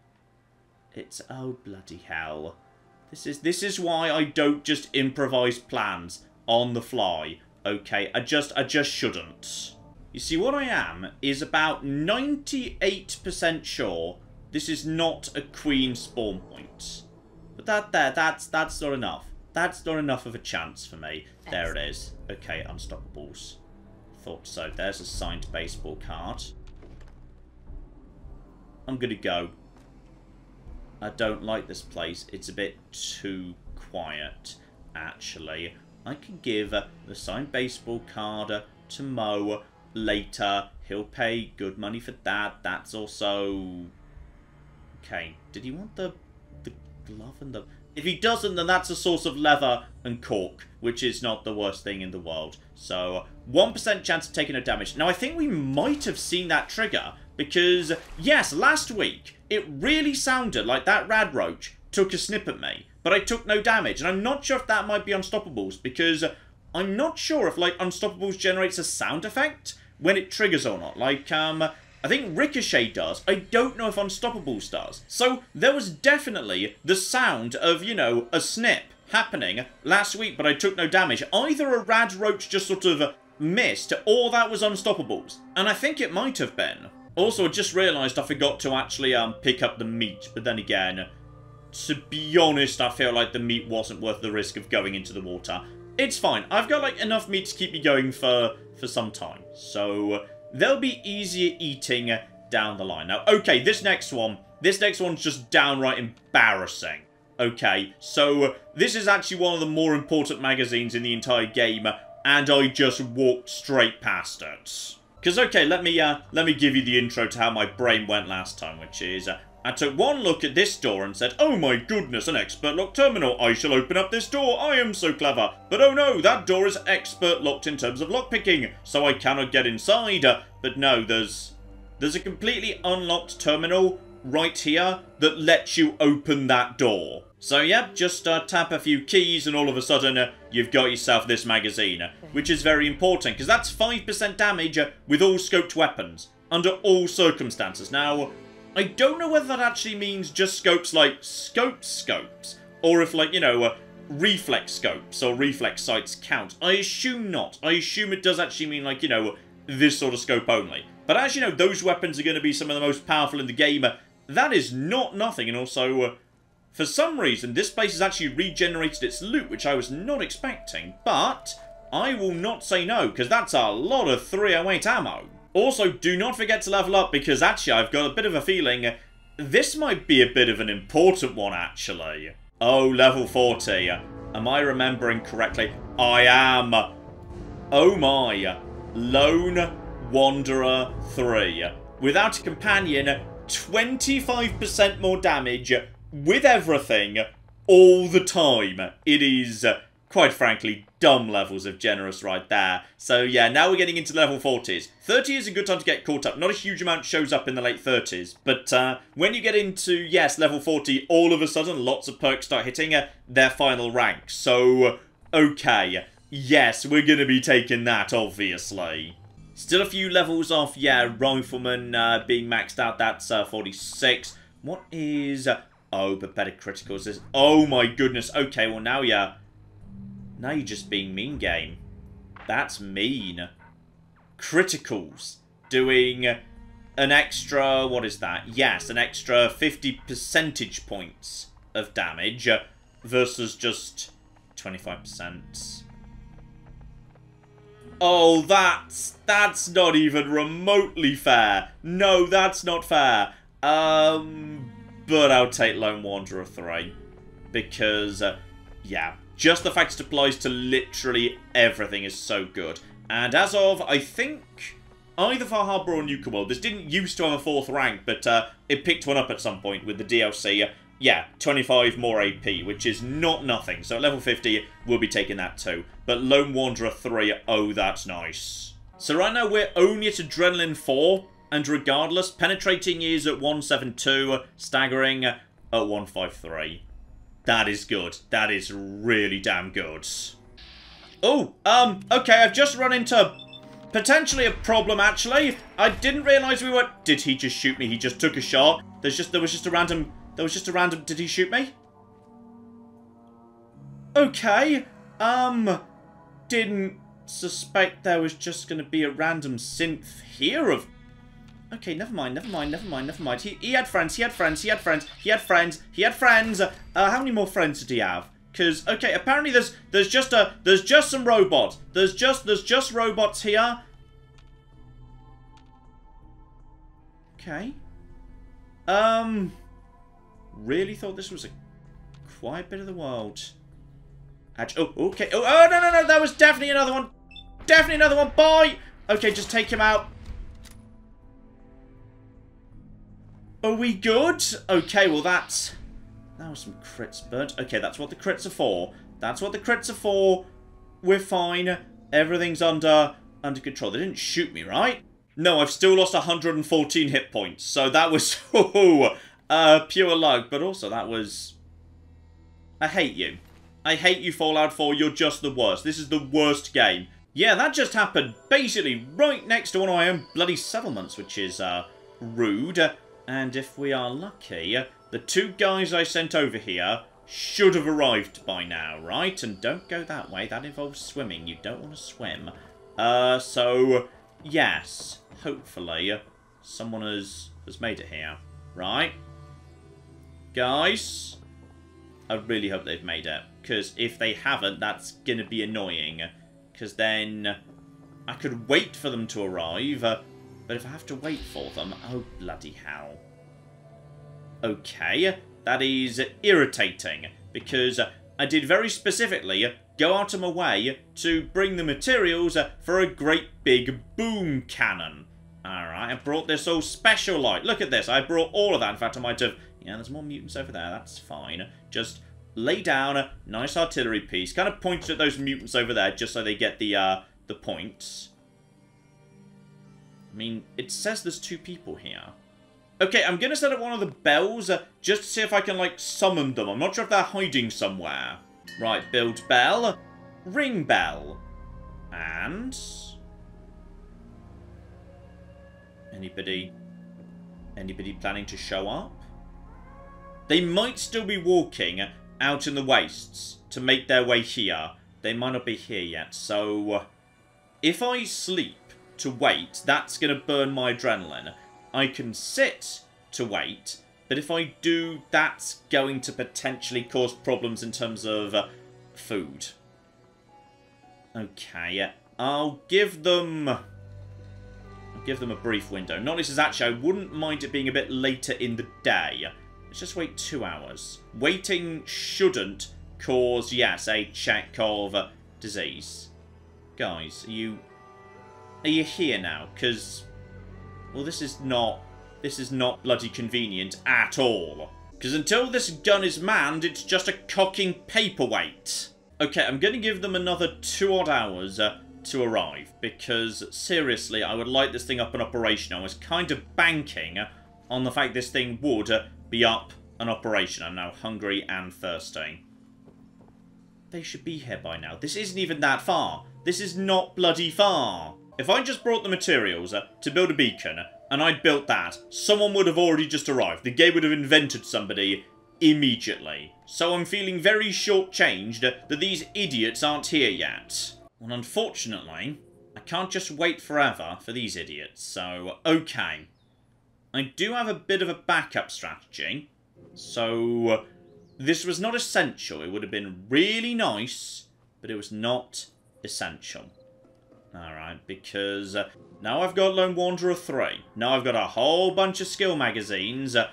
It's... oh bloody hell. This is this is why I don't just improvise plans on the fly. Okay, I just I just shouldn't. You see, what I am is about ninety-eight percent sure this is not a queen spawn point. But that there, that's that's not enough. That's not enough of a chance for me. There it is. Okay, Unstoppables. Thought so. There's a signed baseball card. I'm gonna go. I don't like this place. It's a bit too quiet, actually. I can give the signed baseball card to Mo later. He'll pay good money for that. That's also... okay, did he want the the glove and the... If he doesn't, then that's a source of leather and cork, which is not the worst thing in the world. So, one percent chance of taking a damage. Now, I think we might have seen that trigger, because, yes, last week, it really sounded like that rad roach took a snip at me, but I took no damage. And I'm not sure if that might be Unstoppables, because I'm not sure if, like, Unstoppables generates a sound effect when it triggers or not. Like, um... I think Ricochet does. I don't know if Unstoppables does. So there was definitely the sound of, you know, a snip happening last week, but I took no damage. Either a rad roach just sort of missed, or that was Unstoppables. And I think it might have been. Also, I just realised I forgot to actually um, pick up the meat. But then again, to be honest, I feel like the meat wasn't worth the risk of going into the water. It's fine. I've got, like, enough meat to keep me going for, for some time. So they'll be easier eating down the line. Now, okay, this next one. This next one's just downright embarrassing. Okay, so this is actually one of the more important magazines in the entire game, and I just walked straight past it. Because, okay, let me, uh, let me give you the intro to how my brain went last time, which is, Uh, I took one look at this door and said, oh my goodness, an expert lock terminal. I shall open up this door. I am so clever. But oh no, that door is expert locked in terms of lockpicking, so I cannot get inside. But no, there's there's a completely unlocked terminal right here that lets you open that door. So yeah, just uh, tap a few keys and all of a sudden uh, you've got yourself this magazine, which is very important because that's five percent damage with all scoped weapons under all circumstances. Now, I don't know whether that actually means just scopes like scope scopes, or if, like, you know, uh, reflex scopes or reflex sights count. I assume not. I assume it does actually mean, like, you know, this sort of scope only. But as you know, those weapons are going to be some of the most powerful in the game. That is not nothing. And also, uh, for some reason, this place has actually regenerated its loot, which I was not expecting. But I will not say no, because that's a lot of three oh eight ammo. Also, do not forget to level up, because actually I've got a bit of a feeling this might be a bit of an important one, actually. Oh, level forty. Am I remembering correctly? I am. Oh my. Lone Wanderer three. Without a companion, twenty-five percent more damage with everything all the time. It is, quite frankly, dumb levels of generous right there. So yeah, now we're getting into level forties. thirty is a good time to get caught up. Not a huge amount shows up in the late thirties. But uh, when you get into, yes, level forty, all of a sudden lots of perks start hitting uh, their final rank. So, okay. Yes, we're going to be taking that, obviously. Still a few levels off. Yeah, Rifleman uh, being maxed out. That's uh, forty-six. What is... Uh, oh, but better criticals is... Oh my goodness. Okay, well now, yeah. Now you're just being mean, game. That's mean. Criticals. Doing an extra, what is that? Yes, an extra fifty percentage points of damage versus just twenty-five percent. Oh, that's, that's not even remotely fair. No, that's not fair. Um, but I'll take Lone Wanderer three. Because, uh, yeah. Just the fact it applies to literally everything is so good. And as of, I think, either Far Harbor or Nuka World, this didn't used to have a fourth rank, but uh, it picked one up at some point with the D L C. Yeah, twenty-five more A P, which is not nothing. So at level fifty, we'll be taking that too. But Lone Wanderer three, oh, that's nice. So right now, we're only at Adrenaline four, and regardless, Penetrating is at one seventy-two, Staggering at one fifty-three. That is good. That is really damn good. Oh, um, okay, I've just run into potentially a problem, actually. I didn't realise we were... Did he just shoot me? He just took a shot. There's just, there was just a random... There was just a random... Did he shoot me? Okay. Um, didn't suspect there was just going to be a random synth here of... Okay, never mind, never mind, never mind, never mind. He, he had friends, he had friends, he had friends, he had friends, he had friends. Uh, how many more friends did he have? Because, okay, apparently there's there's just a there's just some robots. There's just there's just robots here. Okay. Um. Really thought this was a quiet bit of the world. Actually, oh, okay. Oh, oh no no no! That was definitely another one. Definitely another one. Bye. Okay, just take him out. Are we good? Okay, well that's That was some crits burnt. Okay, that's what the crits are for. That's what the crits are for. We're fine. Everything's under under control. They didn't shoot me, right? No, I've still lost one hundred fourteen hit points. So that was uh, pure luck. But also that was... I hate you. I hate you, Fallout four. You're just the worst. This is the worst game. Yeah, that just happened basically right next to one of my own bloody settlements, which is uh, rude. And if we are lucky... The two guys I sent over here should have arrived by now, right? And don't go that way. That involves swimming. You don't want to swim. Uh, so, yes. Hopefully, someone has, has made it here. Right? Guys? I really hope they've made it. Because if they haven't, that's going to be annoying. Because then I could wait for them to arrive. But if I have to wait for them... Oh, bloody hell. Okay, that is irritating, because I did very specifically go out of my way to bring the materials for a great big boom cannon. Alright, I brought this all special light. Look at this, I brought all of that. In fact, I might have... Yeah, there's more mutants over there, that's fine. Just lay down a nice artillery piece. Kind of point at those mutants over there, just so they get the, uh, the points. I mean, it says there's two people here. Okay, I'm going to set up one of the bells uh, just to see if I can, like, summon them. I'm not sure if they're hiding somewhere. Right, build bell. Ring bell. And... Anybody... Anybody planning to show up? They might still be walking out in the wastes to make their way here. They might not be here yet, so... If I sleep to wait, that's going to burn my adrenaline. I can sit to wait, but if I do, that's going to potentially cause problems in terms of uh, food. Okay, I'll give them... I'll give them a brief window. Not this is actually, I wouldn't mind it being a bit later in the day. Let's just wait two hours. Waiting shouldn't cause, yes, a check of uh, disease. Guys, are you... Are you here now? Because... Well, this is not, this is not bloody convenient at all. Because until this gun is manned, it's just a cocking paperweight. Okay, I'm going to give them another two odd hours uh, to arrive. Because, seriously, I would light this thing up and operational. I was kind of banking on the fact this thing would uh, be up and operational. I'm now hungry and thirsty. They should be here by now. This isn't even that far. This is not bloody far. If I just brought the materials uh, to build a beacon, and I built that, someone would have already just arrived. The game would have invented somebody immediately. So I'm feeling very short-changed that these idiots aren't here yet. Well, unfortunately, I can't just wait forever for these idiots, so okay. I do have a bit of a backup strategy, so this was not essential. It would have been really nice, but it was not essential. Alright, because uh, now I've got Lone Wanderer three. Now I've got a whole bunch of skill magazines. Uh,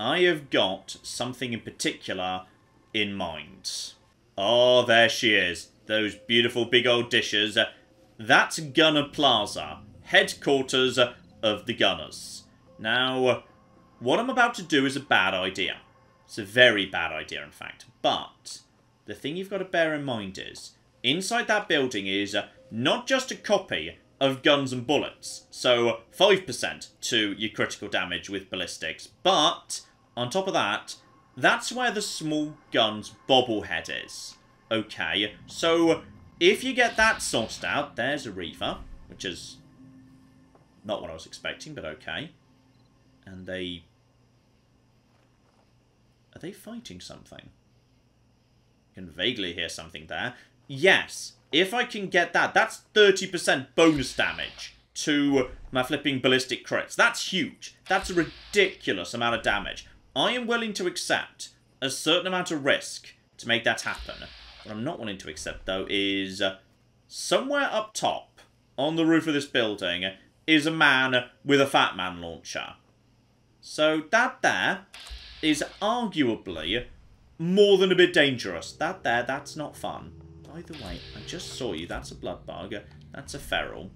I have got something in particular in mind. Oh, there she is. Those beautiful big old dishes. Uh, that's Gunner Plaza, headquarters uh, of the Gunners. Now, uh, what I'm about to do is a bad idea. It's a very bad idea, in fact. But the thing you've got to bear in mind is, inside that building is... Uh, Not just a copy of Guns and Bullets, so five percent to your critical damage with ballistics, but on top of that, that's where the small guns bobblehead is. Okay, so if you get that sourced out, there's a Reaver, which is not what I was expecting, but okay. And they... Are they fighting something? I can vaguely hear something there. Yes! If I can get that, that's thirty percent bonus damage to my flipping ballistic crits. That's huge. That's a ridiculous amount of damage. I am willing to accept a certain amount of risk to make that happen. What I'm not willing to accept, though, is uh, somewhere up top, on the roof of this building, is a man with a Fat Man launcher. So that there is arguably more than a bit dangerous. That there, that's not fun. By the way, I just saw you. That's a blood bug. That's a feral.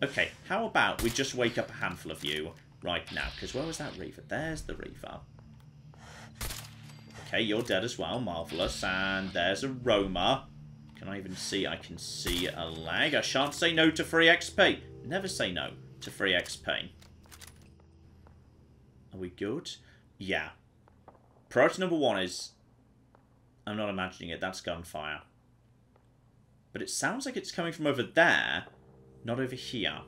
Okay, how about we just wake up a handful of you right now? Because where was that Reaver? There's the Reaver. Okay, you're dead as well. Marvellous. And there's a Roma. Can I even see? I can see a lag. I shan't say no to free X P. Never say no to free X P. Are we good? Yeah. Priority number one is... I'm not imagining it. That's gunfire. But it sounds like it's coming from over there, not over here.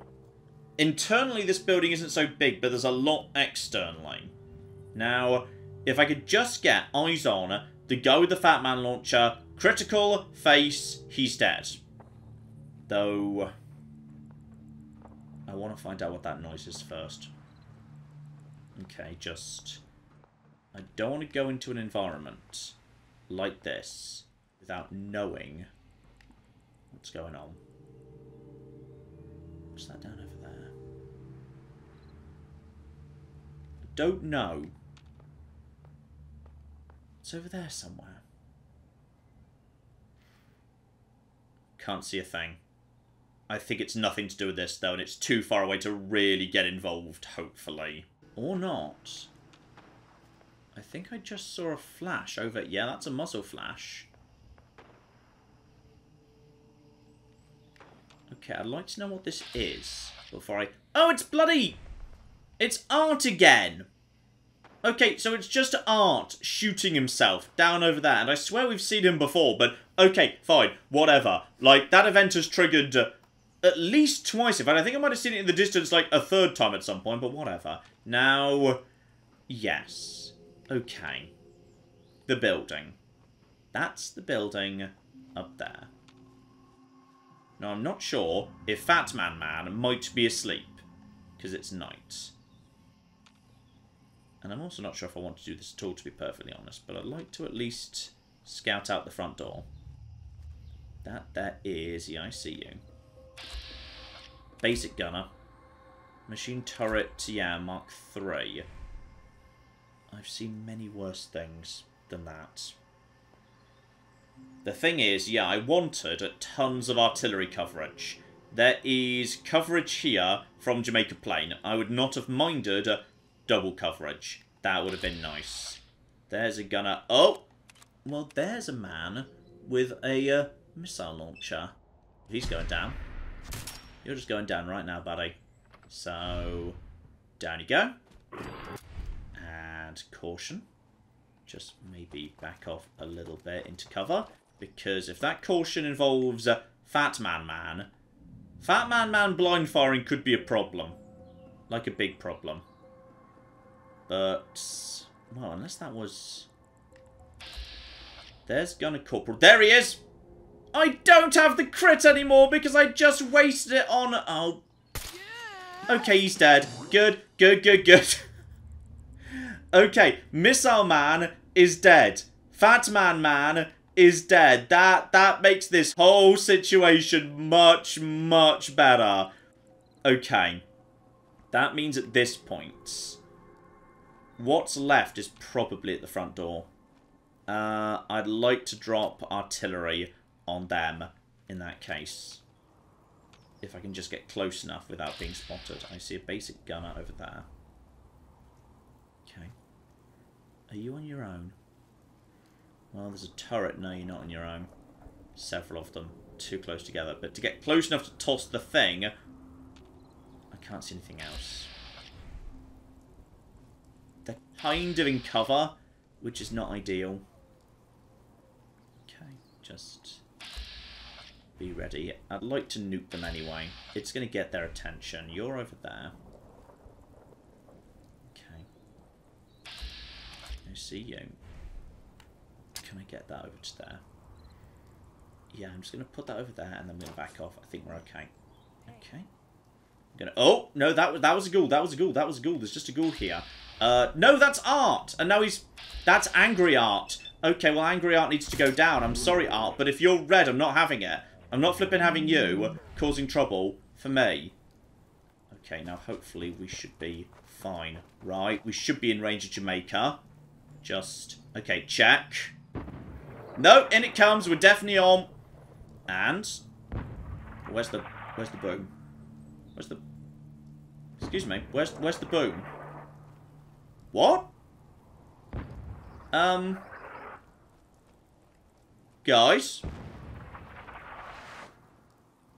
Internally, this building isn't so big, but there's a lot externally. Now, if I could just get eyes on the go with the Fat Man launcher, critical, face, he's dead. Though, I want to find out what that noise is first. Okay, just... I don't want to go into an environment like this without knowing what's going on. What's that down over there? I don't know. It's over there somewhere. Can't see a thing. I think it's nothing to do with this, though, and it's too far away to really get involved, hopefully. Or not. I think I just saw a flash over... Yeah, that's a muzzle flash. Okay, I'd like to know what this is before I... Oh, it's bloody... It's Art again! Okay, so it's just Art shooting himself down over there, and I swear we've seen him before, but... Okay, fine, whatever. Like, that event has triggered uh, at least twice. In fact, I think I might have seen it in the distance, like, a third time at some point, but whatever. Now... Yes. Okay. The building. That's the building up there. Now, I'm not sure if Fat Man Man might be asleep, because it's night. And I'm also not sure if I want to do this at all, to be perfectly honest, but I'd like to at least scout out the front door. That there is, yeah, I see you. Basic gunner. Machine turret, yeah, Mark three. I've seen many worse things than that. The thing is, yeah, I wanted tons of artillery coverage. There is coverage here from Jamaica Plain. I would not have minded double coverage. That would have been nice. There's a gunner. Oh! Well, there's a man with a uh, missile launcher. He's going down. You're just going down right now, buddy. So, down you go. And caution. Just maybe back off a little bit into cover. Because if that caution involves a Fat Man Man, Fat Man Man blind firing could be a problem. Like a big problem. But, well, unless that was... There's Gunner Corporal. There he is! I don't have the crit anymore because I just wasted it on... Oh. Okay, he's dead. Good, good, good, good. Okay, Missile Man is dead. Fat Man Man... is dead. That that makes this whole situation much, much better. Okay. That means at this point, what's left is probably at the front door. Uh, I'd like to drop artillery on them in that case. If I can just get close enough without being spotted. I see a basic gunner over there. Okay. Are you on your own? Well, there's a turret. No, you're not on your own. Several of them. Too close together. But to get close enough to toss the thing, I can't see anything else. They're kind of in cover, which is not ideal. Okay, just be ready. I'd like to nuke them anyway. It's going to get their attention. You're over there. Okay. I see you. Can I get that over to there? Yeah, I'm just going to put that over there and then we're going to back off. I think we're okay. Okay. I'm going to... Oh, no, that was, that was a ghoul. That was a ghoul. That was a ghoul. There's just a ghoul here. Uh, no, that's Art. And now he's... That's Angry Art. Okay, well, Angry Art needs to go down. I'm sorry, Art, but if you're red, I'm not having it. I'm not flipping having you causing trouble for me. Okay, now hopefully we should be fine. Right, we should be in range of Jamaica. Just... Okay, check. No, in it comes. We're definitely on. And where's the where's the boom? Where's the? Excuse me. Where's where's the boom? What? Um. Guys?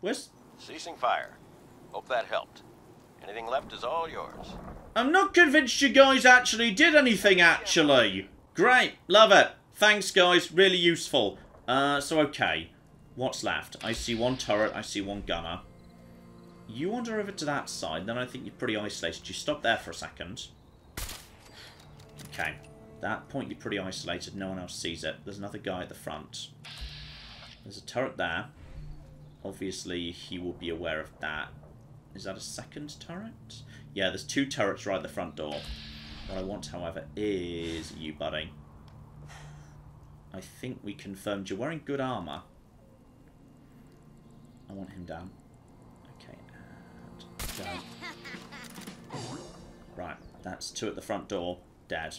Where's... Ceasing fire. Hope that helped. Anything left is all yours. I'm not convinced you guys actually did anything, actually. Great. Love it. Thanks, guys. Really useful. Uh, so, okay. What's left? I see one turret. I see one gunner. You wander over to that side, then I think you're pretty isolated. You stop there for a second. Okay. That point, you're pretty isolated. No one else sees it. There's another guy at the front. There's a turret there. Obviously, he will be aware of that. Is that a second turret? Yeah, there's two turrets right at the front door. What I want, however, is you, buddy. I think we confirmed you're wearing good armour. I want him down. Okay, and down. Right, that's two at the front door. Dead.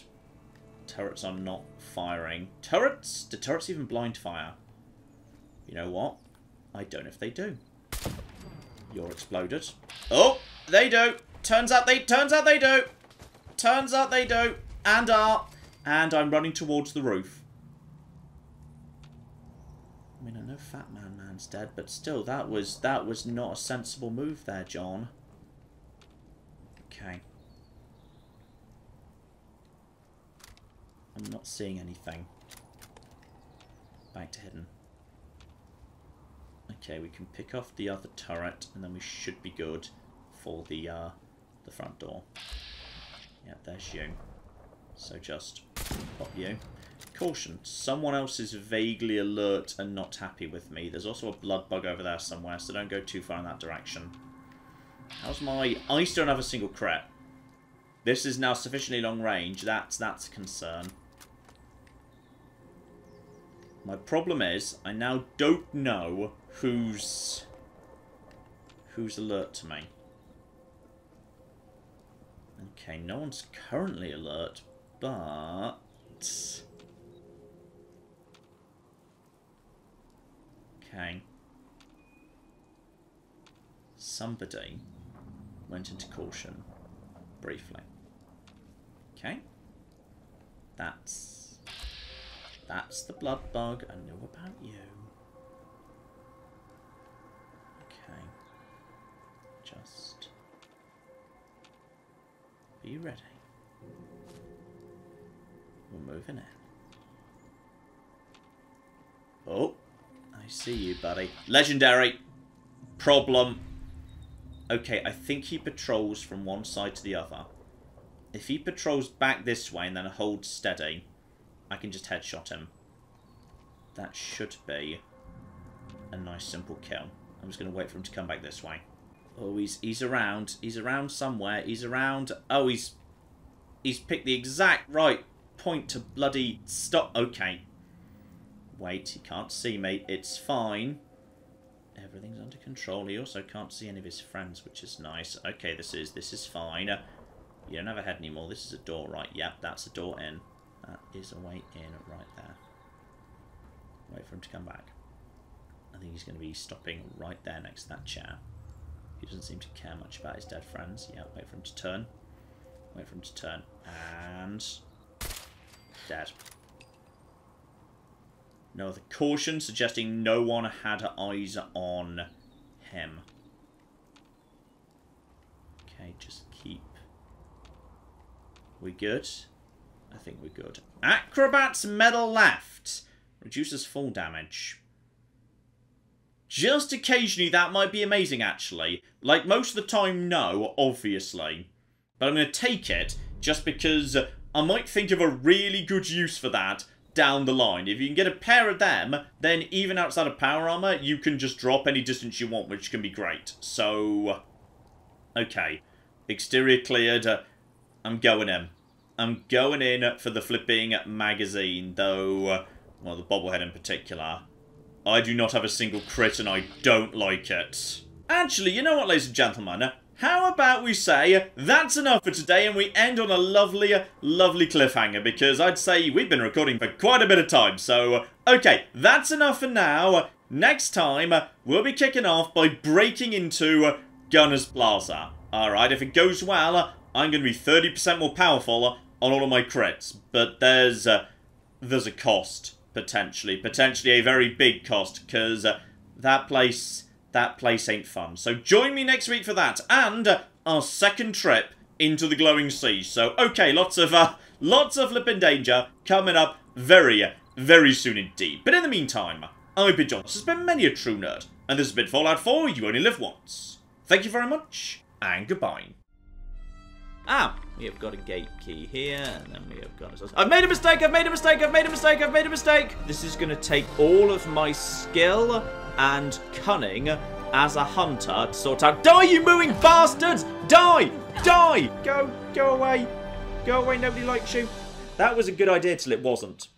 Turrets are not firing. Turrets? Do turrets even blind fire? You know what? I don't know if they do. You're exploded. Oh, they do. Turns out they, turns out they do. Turns out they do. And are. And I'm running towards the roof. I mean, I know Fat Man Man's dead, but still, that was, that was not a sensible move there, John. Okay. I'm not seeing anything. Back to hidden. Okay, we can pick off the other turret, and then we should be good for the uh, the front door. Yeah, there's you. So just pop you. Caution, someone else is vaguely alert and not happy with me. There's also a blood bug over there somewhere, so don't go too far in that direction. How's my... I still don't have a single crit. This is now sufficiently long range. That's, that's a concern. My problem is, I now don't know who's... who's alert to me. Okay, no one's currently alert, but... Okay. Somebody went into caution briefly. Okay. That's that's the blood bug I knew about you. Okay. Just be ready. We're moving in. Oh. I see you, buddy. Legendary. Problem. Okay, I think he patrols from one side to the other. If he patrols back this way and then holds steady, I can just headshot him. That should be a nice simple kill. I'm just going to wait for him to come back this way. Oh, he's he's around. He's around somewhere. He's around. Oh, he's he's picked the exact right point to bloody stop. Okay. Wait, he can't see me. It's fine. Everything's under control. He also can't see any of his friends, which is nice. Okay, this is this is fine. You don't have a head anymore. This is a door, right? Yep, that's a door in. That is a way in right there. Wait for him to come back. I think he's going to be stopping right there next to that chair. He doesn't seem to care much about his dead friends. Yeah, wait for him to turn. Wait for him to turn. And... dead. No other caution, suggesting no one had eyes on him. Okay, just keep... we good? I think we're good. Acrobat's medal left. Reduces fall damage. Just occasionally, that might be amazing, actually. Like, most of the time, no, obviously. But I'm going to take it, just because I might think of a really good use for that down the line. If you can get a pair of them, then even outside of power armor, you can just drop any distance you want, which can be great. So, okay. Exterior cleared. I'm going in. I'm going in for the flipping magazine, though, well, the bobblehead in particular. I do not have a single crit, and I don't like it. Actually, you know what, ladies and gentlemen? How about we say that's enough for today and we end on a lovely, lovely cliffhanger, because I'd say we've been recording for quite a bit of time. So, okay, that's enough for now. Next time, we'll be kicking off by breaking into Gunners Plaza. Alright, if it goes well, I'm going to be thirty percent more powerful on all of my crits. But there's, uh, there's a cost Potentially. Potentially a very big cost, because uh, that place, that place ain't fun. So join me next week for that, and uh, our second trip into the Glowing Sea. So, okay, lots of, uh, lots of flipping danger coming up very, very soon indeed. But in the meantime, I've been John. This has been Many A True Nerd, and this has been Fallout four, You Only Live Once. Thank you very much, and goodbye. Ah, we have got a gate key here, and then we have got a... I've made a mistake, I've made a mistake, I've made a mistake, I've made a mistake! This is gonna take all of my skill and cunning as a hunter to sort out... Die, you mooing bastards! Die! Die! Go, go away! Go away, nobody likes you. That was a good idea till it wasn't.